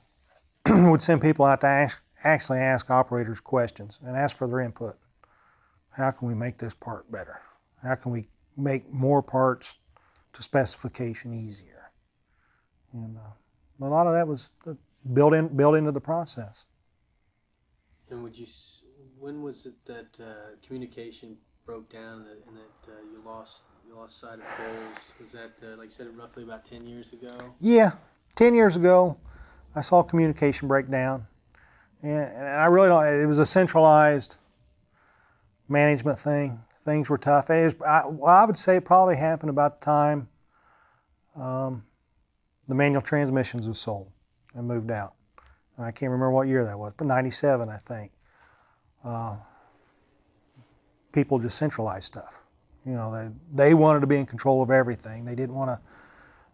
would send people out to ask, actually ask operators questions and ask for their input. How can we make this part better? How can we make more parts to specification easier? And uh, a lot of that was built in, built into the process. And would you? When was it that uh, communication broke down and that uh, you lost you lost sight of goals? Was that uh, like you said, roughly about ten years ago? Yeah, ten years ago. I saw communication break down, and, and I really don't, it was a centralized management thing. Things were tough. It was, I, well, I would say it probably happened about the time um, the manual transmissions was sold and moved out. And I can't remember what year that was, but ninety-seven, I think. Uh, people just centralized stuff. You know, they, they wanted to be in control of everything. They didn't want to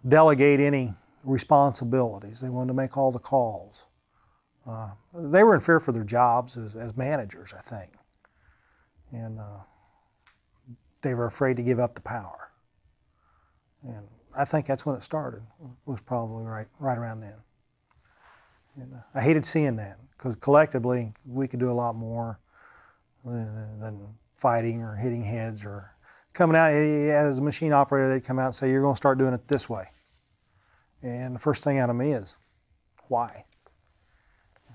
delegate any responsibilities. They wanted to make all the calls. Uh, they were in fear for their jobs as, as managers, I think. And uh, they were afraid to give up the power. And I think that's when it started, was probably right, right around then. And, uh, I hated seeing that, because collectively we could do a lot more than, than fighting or hitting heads or coming out. As a machine operator, they'd come out and say, you're going to start doing it this way. And the first thing out of me is, why?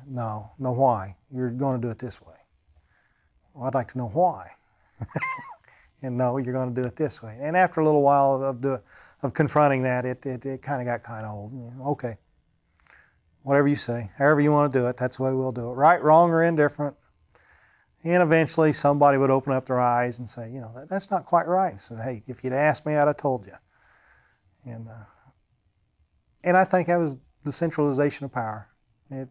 No, no why. You're going to do it this way. Well, I'd like to know why. And no, you're going to do it this way. And after a little while of, the, of confronting that, it, it, it kind of got kind of old. Okay, whatever you say, however you want to do it, that's the way we'll do it. Right, wrong, or indifferent. And eventually somebody would open up their eyes and say, you know, that, that's not quite right. I said, hey, if you'd asked me, I'd have told you. And, uh, and I think that was the centralization of power. It,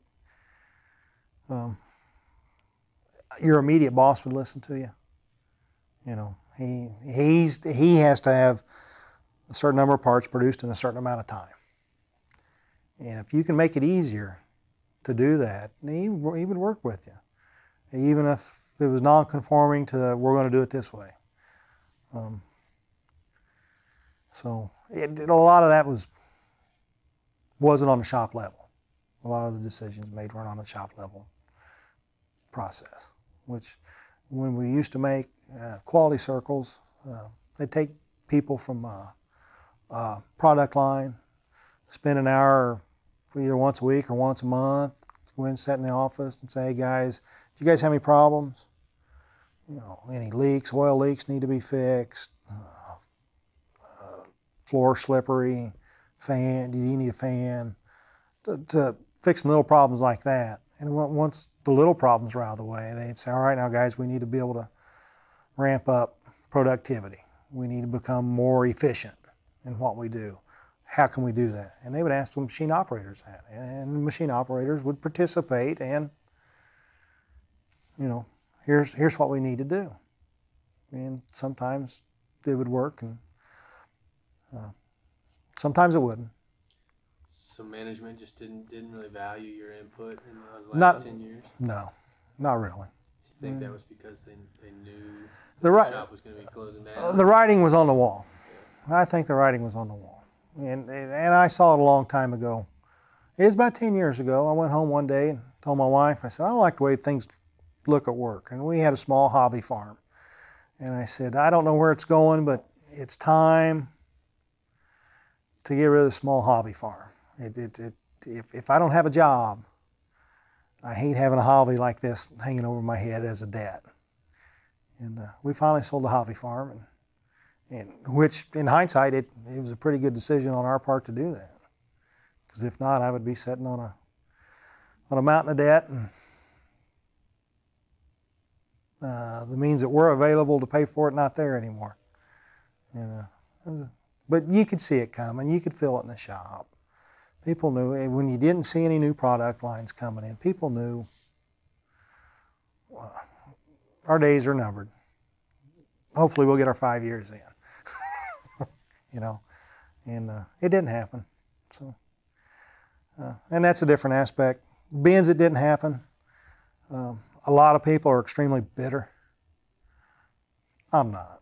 um, your immediate boss would listen to you. You know, he, he's, he has to have a certain number of parts produced in a certain amount of time. And if you can make it easier to do that, he, he would work with you. Even if it was non-conforming to the, we're going to do it this way. Um, so it, it, a lot of that was, wasn't on the shop level. A lot of the decisions made weren't on the shop level process, which when we used to make uh, quality circles, uh, they'd take people from uh, uh, product line, spend an hour either once a week or once a month, go in and sit in the office and say, hey guys, do you guys have any problems? You know, any leaks, oil leaks need to be fixed, uh, uh, floor slippery, fan, do you need a fan? To, to fixing little problems like that. And once the little problems were out of the way, they'd say, all right, now guys, we need to be able to ramp up productivity. We need to become more efficient in what we do. How can we do that? And they would ask the machine operators that. And machine operators would participate and, you know, here's, here's what we need to do. And sometimes it would work, and uh, sometimes it wouldn't. So management just didn't, didn't really value your input in those last not, ten years? No, not really. Do you think mm. that was because they, they knew the, the shop was going to be closing down? Uh, the writing was on the wall. Yeah. I think the writing was on the wall. And, and I saw it a long time ago. It was about ten years ago. I went home one day and told my wife, I said, I don't like the way things look at work. And we had a small hobby farm. And I said, I don't know where it's going, but it's time to get rid of the small hobby farm. It, it, it, if, if I don't have a job, I hate having a hobby like this hanging over my head as a debt. And uh, we finally sold the hobby farm, and, and which in hindsight, it, it was a pretty good decision on our part to do that. Because if not, I would be sitting on a, on a mountain of debt, and Uh, the means that were available to pay for it not there anymore. You know, it was a, but you could see it coming. You could feel it in the shop. People knew it, when you didn't see any new product lines coming in. People knew uh, our days are numbered. Hopefully, we'll get our five years in. You know, and uh, it didn't happen. So, uh, and that's a different aspect. Beans, it didn't happen. Um, A lot of people are extremely bitter. I'm not.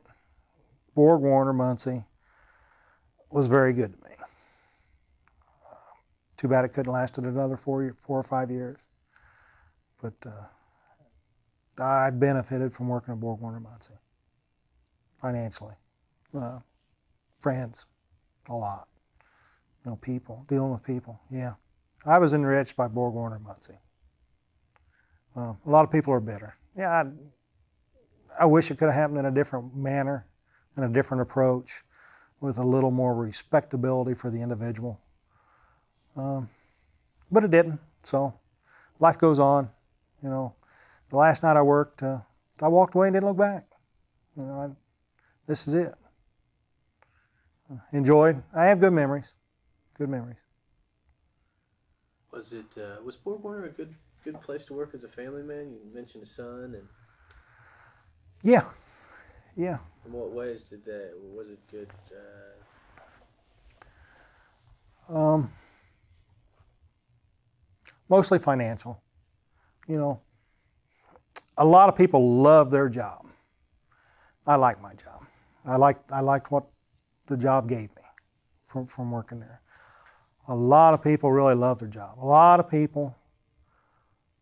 Borg Warner, Muncie, was very good to me. Uh, too bad it couldn't last another four, four or five years. But uh, I benefited from working at Borg Warner, Muncie, financially. Uh, friends, a lot. You know, people, dealing with people, yeah. I was enriched by Borg Warner, Muncie. Uh, a lot of people are bitter. Yeah, I, I wish it could have happened in a different manner, in a different approach, with a little more respectability for the individual. Um, but it didn't, so life goes on. You know, the last night I worked, uh, I walked away and didn't look back. You know, I, this is it. Uh, enjoyed. I have good memories, good memories. Was it, uh, was Borg Warner a good... good place to work as a family man? You mentioned a son and... Yeah, Yeah. In what ways did that, was it good? Uh... Um, mostly financial. You know, a lot of people love their job. I like my job. I liked, I liked what the job gave me from, from working there. A lot of people really love their job. A lot of people,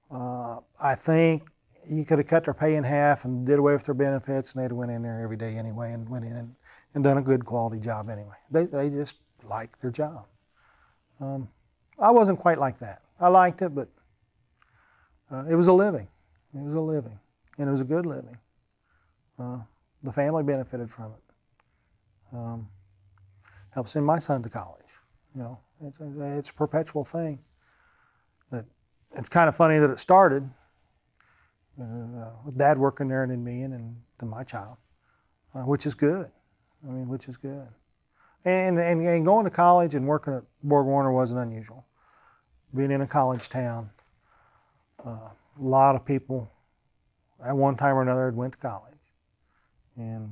uh, I think, you could have cut their pay in half and did away with their benefits, and they'd went in there every day anyway and went in and, and done a good quality job anyway. They, they just like their job. Um, I wasn't quite like that. I liked it, but uh, it was a living. It was a living, and it was a good living. Uh, the family benefited from it. Um, helped send my son to college. You know, it's a, it's a perpetual thing. That it's kind of funny that it started Uh, with Dad working there and then me and, and then my child, uh, which is good. I mean, which is good. And, and, and going to college and working at Borg Warner wasn't unusual. Being in a college town, uh, a lot of people at one time or another had went to college and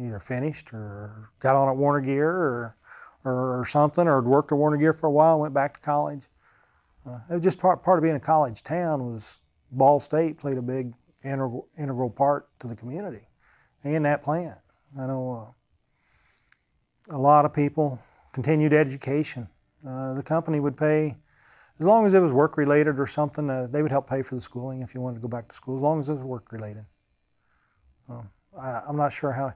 either finished or got on at Warner Gear or, or, or something, or had worked at Warner Gear for a while and went back to college. Uh, it was just part, part of being a college town was Ball State played a big integral, integral part to the community and that plant. I know uh, a lot of people continued education. Uh, the company would pay, as long as it was work-related or something, uh, they would help pay for the schooling if you wanted to go back to school, as long as it was work-related. Um, I, I'm not sure how,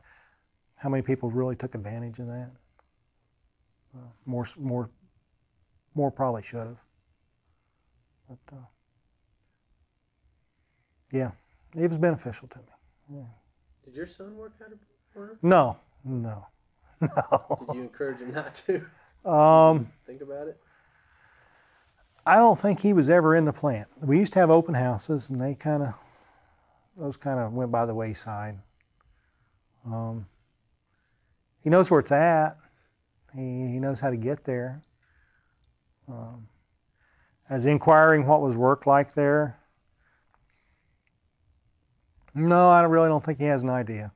how many people really took advantage of that. Uh, more, more, more probably should have. But, uh, yeah, it was beneficial to me. Yeah. Did your son work out of Warner? No, no, no. Did you encourage him not to? Um, think about it? I don't think he was ever in the plant. We used to have open houses, and they kind of, those kind of went by the wayside. Um, he knows where it's at. He, he knows how to get there. Um, as inquiring what was work like there, no, I really don't think he has an idea.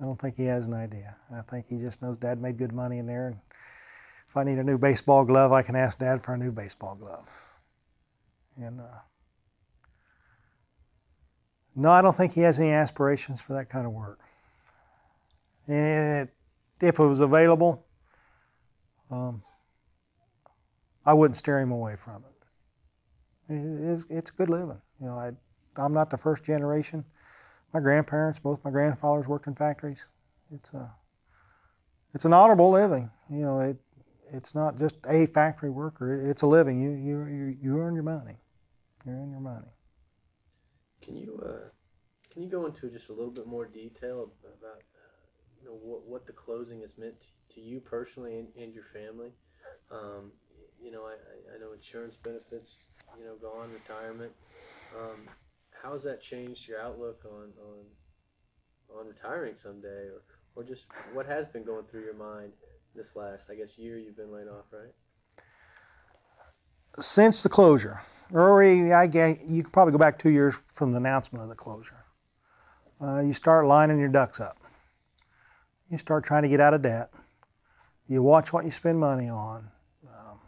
I don't think he has an idea. I think he just knows Dad made good money in there, and if I need a new baseball glove, I can ask Dad for a new baseball glove. And uh, no, I don't think he has any aspirations for that kind of work. And it, if it was available, um, I wouldn't steer him away from it. it it's, it's good living, you know. I. I'm not the first generation. My grandparents, both my grandfathers worked in factories. It's a, it's an honorable living. You know, it, it's not just a factory worker. It's a living. You, you, you earn your money. You earn your money. Can you, uh, can you go into just a little bit more detail about, uh, you know, what, what the closing has meant to, to you personally and, and your family? Um, you know, I, I know insurance benefits, you know, gone, retirement. Um, How has that changed your outlook on, on, on retiring someday, or, or just what has been going through your mind this last, I guess, year you've been laid off, right? Since the closure, or I guess you could probably go back two years from the announcement of the closure. Uh, you start lining your ducks up. You start trying to get out of debt. You watch what you spend money on. Um,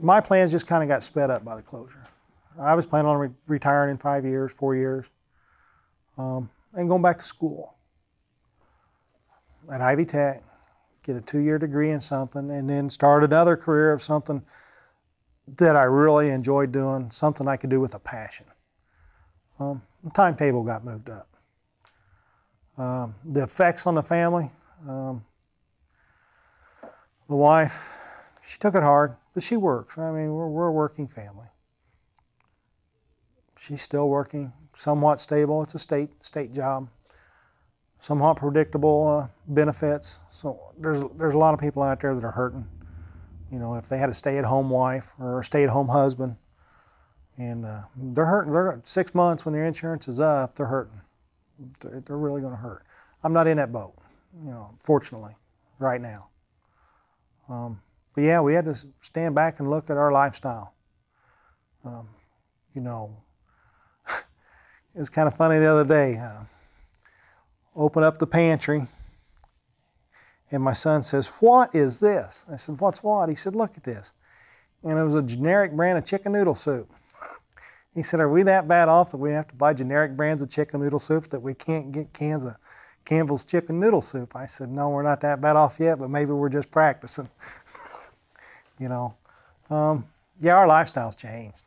My plans just kind of got sped up by the closure. I was planning on re retiring in five years, four years, um, and going back to school at Ivy Tech, get a two-year degree in something, and then start another career of something that I really enjoyed doing, something I could do with a passion. Um, the timetable got moved up. Um, the effects on the family, um, the wife, she took it hard. But she works. I mean, we're, we're a working family. She's still working, somewhat stable. It's a state state job, somewhat predictable uh, benefits. So there's there's a lot of people out there that are hurting. You know, if they had a stay-at-home wife or a stay-at-home husband, and uh, they're hurting. They're six months when their insurance is up. They're hurting. They're, they're really going to hurt. I'm not in that boat, you know, fortunately, right now. Um, But yeah, we had to stand back and look at our lifestyle. Um, you know, It was kind of funny the other day. Uh, open up the pantry, and my son says, "What is this?" I said, "What's what?" He said, "Look at this." And it was a generic brand of chicken noodle soup. He said, "Are we that bad off that we have to buy generic brands of chicken noodle soup that we can't get cans of Campbell's chicken noodle soup?" I said, "No, we're not that bad off yet, but maybe we're just practicing." You know, um, yeah, our lifestyle's changed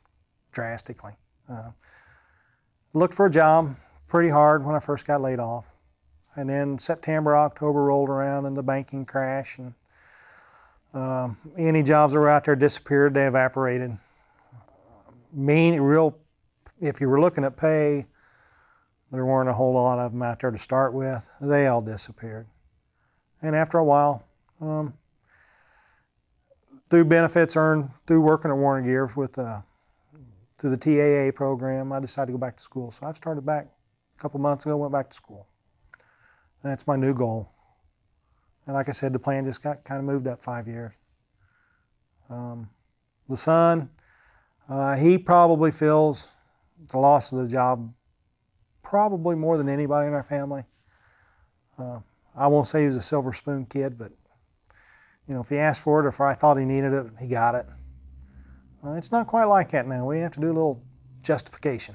drastically. Uh, looked for a job pretty hard when I first got laid off. And then September, October rolled around and the banking crash, and um, any jobs that were out there disappeared, they evaporated. Mean, real, if you were looking at pay, there weren't a whole lot of them out there to start with. They all disappeared. And after a while, um, through benefits earned, through working at Warner Gear with uh, through the T A A program, I decided to go back to school. So I've started back a couple months ago, went back to school. That's my new goal. And like I said, the plan just got kind of moved up five years. Um, the son, uh, he probably feels the loss of the job probably more than anybody in our family. Uh, I won't say he was a silver spoon kid, but you know, if he asked for it or if I thought he needed it, he got it. Uh, it's not quite like that now. We have to do a little justification.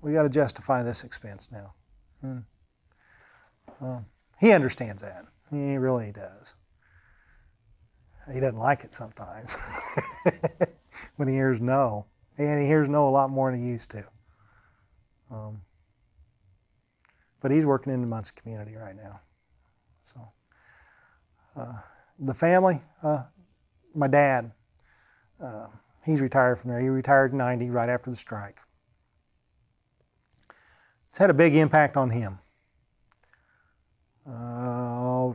We got to justify this expense now. Mm. Uh, he understands that. He really does. He doesn't like it sometimes when he hears no. And he hears no a lot more than he used to. Um, but he's working in the Muncie community right now. So uh, the family, uh, my dad, uh, he's retired from there. He retired in ninety right after the strike. It's had a big impact on him. Uh,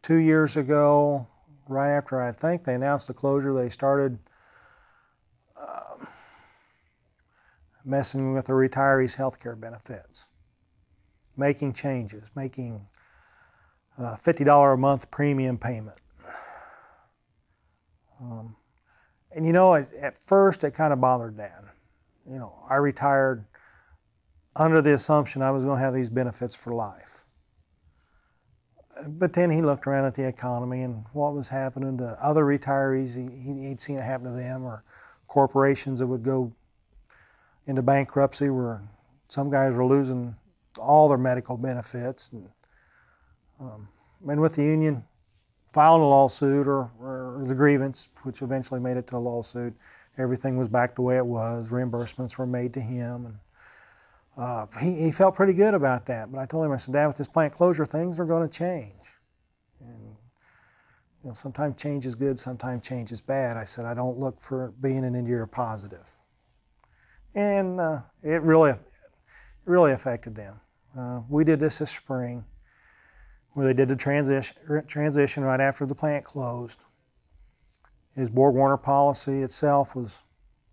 two years ago, right after I think they announced the closure, they started uh, messing with the retirees' health care benefits, making changes, making a fifty dollar a month premium payment. Um, and you know, at, at first it kind of bothered Dad. You know, I retired under the assumption I was going to have these benefits for life. But then he looked around at the economy and what was happening to other retirees. He, he'd seen it happen to them, or corporations that would go into bankruptcy where some guys were losing all their medical benefits. And, um, and with the union, filed a lawsuit or, or the grievance, which eventually made it to a lawsuit. Everything was back the way it was. Reimbursements were made to him. And, Uh, he, he felt pretty good about that, but I told him, I said, "Dad, with this plant closure, things are going to change. And you know, sometimes change is good, sometimes change is bad." I said, "I don't look for being an end year positive." And uh, it really, it really affected them. Uh, we did this this spring, where they did the transition, transition right after the plant closed. His Borg Warner policy itself was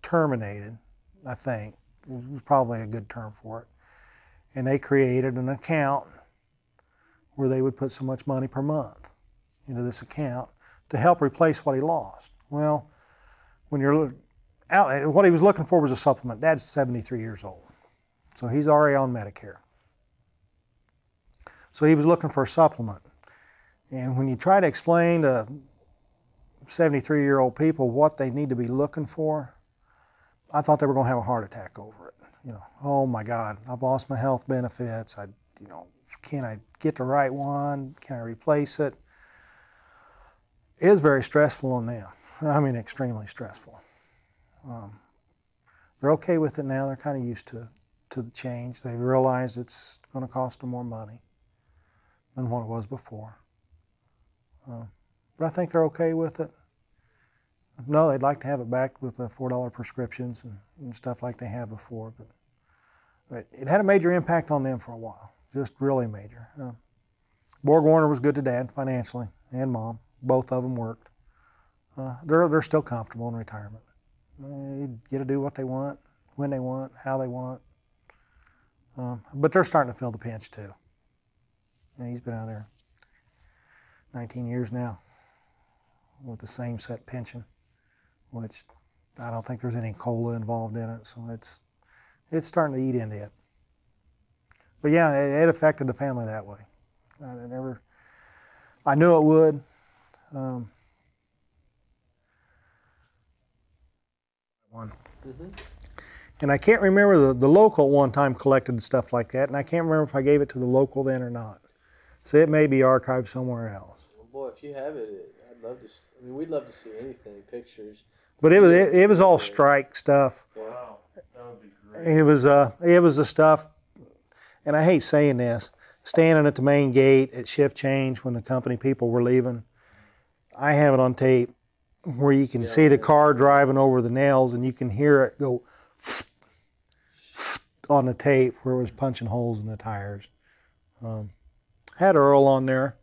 terminated, I think. It was probably a good term for it. And they created an account where they would put so much money per month into this account to help replace what he lost. Well, when you're out, what he was looking for was a supplement. Dad's seventy-three years old, so he's already on Medicare. So he was looking for a supplement. And when you try to explain to seventy-three-year-old people what they need to be looking for, I thought they were going to have a heart attack over it. You know, oh my God, I've lost my health benefits. I, you know, can I get the right one? Can I replace it? It is very stressful on them. I mean, extremely stressful. Um, they're okay with it now. They're kind of used to to the change. They realize it's going to cost them more money than what it was before. Uh, but I think they're okay with it. No, they'd like to have it back with the four dollar prescriptions and, and stuff like they had before. But, but it had a major impact on them for a while, just really major. Uh, Borg Warner was good to Dad financially, and Mom. Both of them worked. Uh, they're, they're still comfortable in retirement. They get to do what they want, when they want, how they want. Um, but they're starting to feel the pinch too. And he's been out there nineteen years now with the same set pension, which I don't think there's any COLA involved in it, so it's, it's starting to eat into it. but yeah, it, it affected the family that way. I never, I knew it would. Um, one. Mm-hmm. And I can't remember, the, the local one time collected stuff like that, and I can't remember if I gave it to the local then or not. So it may be archived somewhere else. Well, boy, if you have it, I'd love to, I mean, we'd love to see anything, pictures. But it was, it, it was all strike stuff. Wow, that would be great. It was, uh, it was the stuff, and I hate saying this, standing at the main gate at shift change when the company people were leaving, I have it on tape where you can yeah, see the car driving over the nails and you can hear it go on the tape where it was punching holes in the tires. Um, had Earl on there.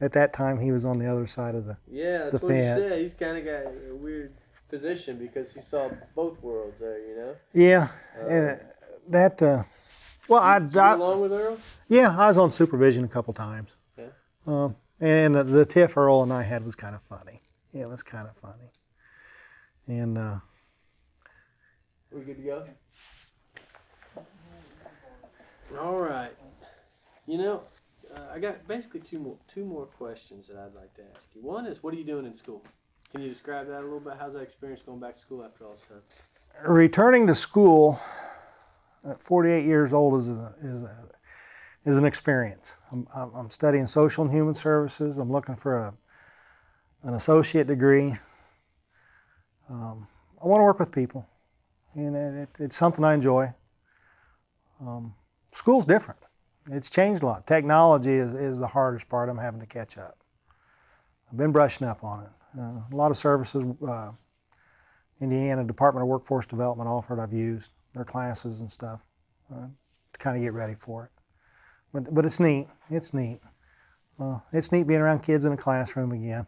At that time, he was on the other side of the fence. Yeah, that's the what fence. He said. He's kind of got a weird position because he saw both worlds there, you know? Yeah. Uh, and that, uh, well, I... Did you I, along with Earl? Yeah, I was on supervision a couple times. Okay. Um, and the, the tiff Earl and I had was kind of funny. Yeah, it was kind of funny. And... Uh, we good to go? All right. You know, uh, I got basically two more two more questions that I'd like to ask you. One is, what are you doing in school? Can you describe that a little bit? How's that experience going back to school after all this time? Returning to school at forty-eight years old is a, is a, is an experience. I'm, I'm studying social and human services. I'm looking for a an associate degree. Um, I want to work with people, and it, it, it's something I enjoy. Um, School's different. It's changed a lot. Technology is, is the hardest part. I'm having to catch up. I've been brushing up on it. Uh, a lot of services uh, Indiana Department of Workforce Development offered, I've used their classes and stuff uh, to kind of get ready for it. But, but it's neat. It's neat. Uh, it's neat being around kids in a classroom again.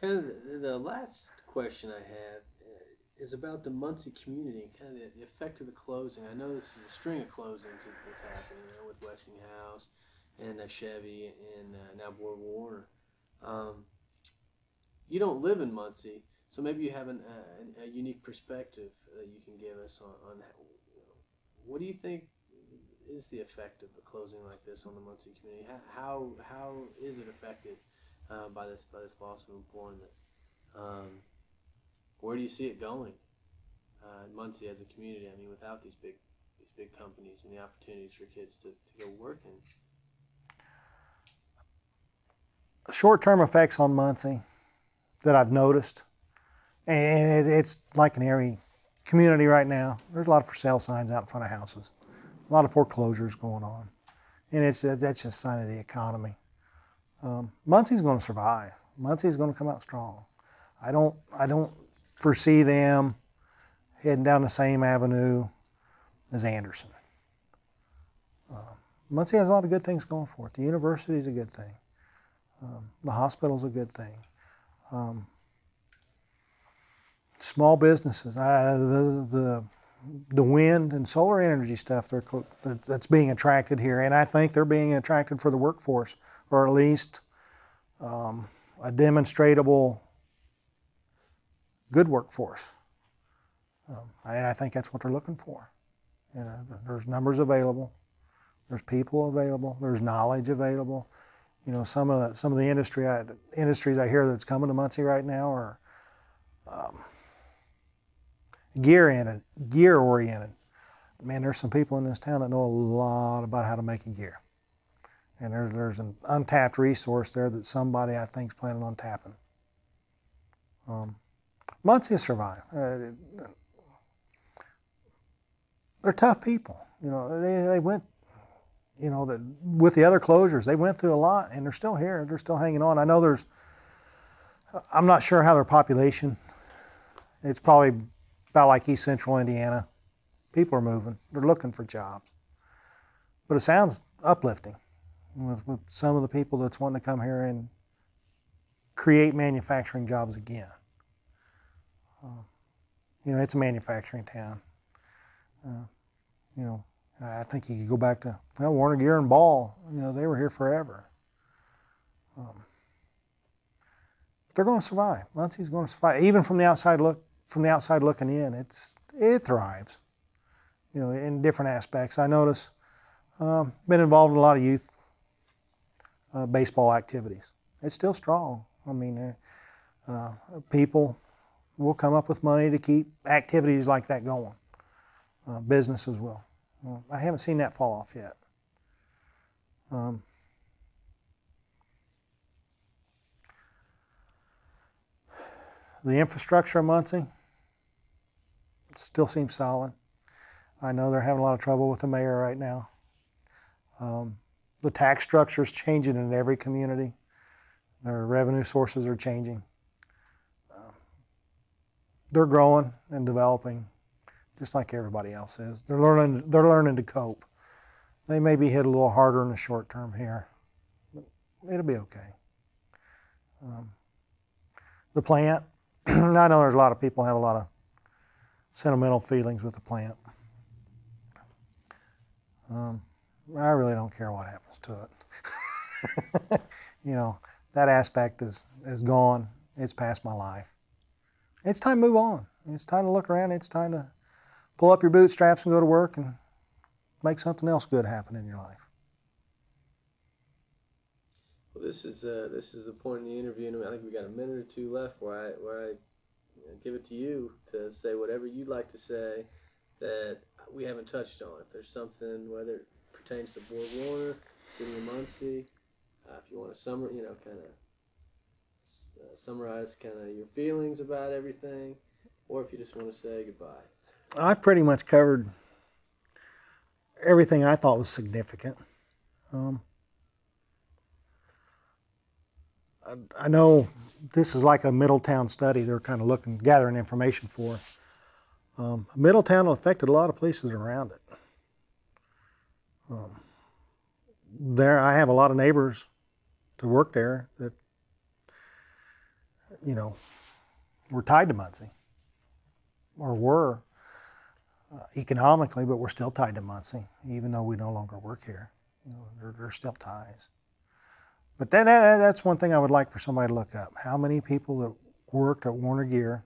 Kind of the last question I have is about the Muncie community and kind of the effect of the closing. I know this is a string of closings that's happening, you know, with Westinghouse and uh, Chevy and uh, now Borg Warner. Um, you don't live in Muncie, so maybe you have an, uh, a unique perspective that you can give us on, on how, you know, what do you think is the effect of a closing like this on the Muncie community? How, how, how is it affected uh, by, this, by this loss of employment? Um, Where do you see it going, uh, in Muncie as a community? I mean, without these big, these big companies and the opportunities for kids to, to go work in. Short-term effects on Muncie that I've noticed, and it, it's like in every community right now. There's a lot of for sale signs out in front of houses, a lot of foreclosures going on, and it's that's just a sign of the economy. Um, Muncie's going to survive. Muncie's going to come out strong. I don't. I don't. foresee them heading down the same avenue as Anderson. Uh, Muncie has a lot of good things going for it. The university is a good thing. Um, the hospital is a good thing. Um, small businesses, uh, the, the the wind and solar energy stuff they're, that's being attracted here, and I think they're being attracted for the workforce, or at least um, a demonstrable good workforce. Um, and I think that's what they're looking for. You know, there's numbers available, there's people available, there's knowledge available. You know, some of the, some of the industry I, industries I hear that's coming to Muncie right now are um, gear-oriented, gear-oriented. Man, there's some people in this town that know a lot about how to make a gear. And there's, there's an untapped resource there that somebody I think's planning on tapping. Um, Muncie survive. Uh, they're tough people. You know, they, they went, you know, the, with the other closures, they went through a lot, and they're still here. They're still hanging on. I know there's, I'm not sure how their population, it's probably about like East Central Indiana. People are moving. They're looking for jobs. But it sounds uplifting with, with some of the people that's wanting to come here and create manufacturing jobs again. Um, you know, it's a manufacturing town. Uh, you know, I think you could go back to, well, Warner Gear and Ball, you know, they were here forever. Um, they're going to survive. Muncie's going to survive. Even from the outside look, from the outside looking in, it's, it thrives. you know, in different aspects. I notice um, been involved in a lot of youth uh, baseball activities. It's still strong. I mean, uh, uh, people will come up with money to keep activities like that going. Uh, businesses will. Well, I haven't seen that fall off yet. Um, the infrastructure of Muncie still seems solid. I know they're having a lot of trouble with the mayor right now. Um, the tax structure is changing in every community. Their revenue sources are changing. Uh, they're growing and developing, just like everybody else is. They're learning, they're learning to cope. They may be hit a little harder in the short term here, but it'll be okay. Um, the plant, I know there's a lot of people have a lot of sentimental feelings with the plant. Um, I really don't care what happens to it. You know, that aspect is, is gone. It's past my life. It's time to move on. It's time to look around. It's time to pull up your bootstraps and go to work and make something else good happen in your life. Well, this is uh, this is the point in the interview, and I think we got a minute or two left where I where I you know, give it to you to say whatever you'd like to say that we haven't touched on. If there's something, whether it pertains to Borg Warner, City of Muncie, uh, if you want to summar, you know, kind of uh, summarize kind of your feelings about everything, or if you just want to say goodbye. I've pretty much covered everything I thought was significant. Um, I, I know this is like a Middletown study they're kind of looking, gathering information for. Um, Middletown affected a lot of places around it. Um, there, I have a lot of neighbors that work there that, you know, were tied to Muncie, or were. Uh, economically, but we're still tied to Muncie, even though we no longer work here. You know, there, there's still ties. But that, that, that's one thing I would like for somebody to look up. How many people that worked at Warner Gear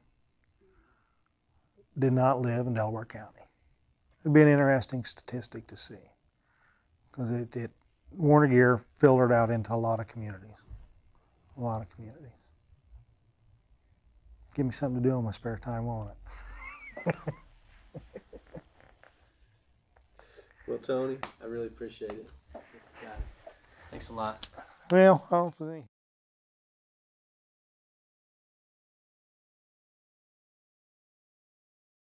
did not live in Delaware County? It'd be an interesting statistic to see, because it, it, Warner Gear filtered out into a lot of communities, a lot of communities. Give me something to do in my spare time, won't it? Well, Tony, I really appreciate it. Got it. Thanks a lot. Well, I don't see.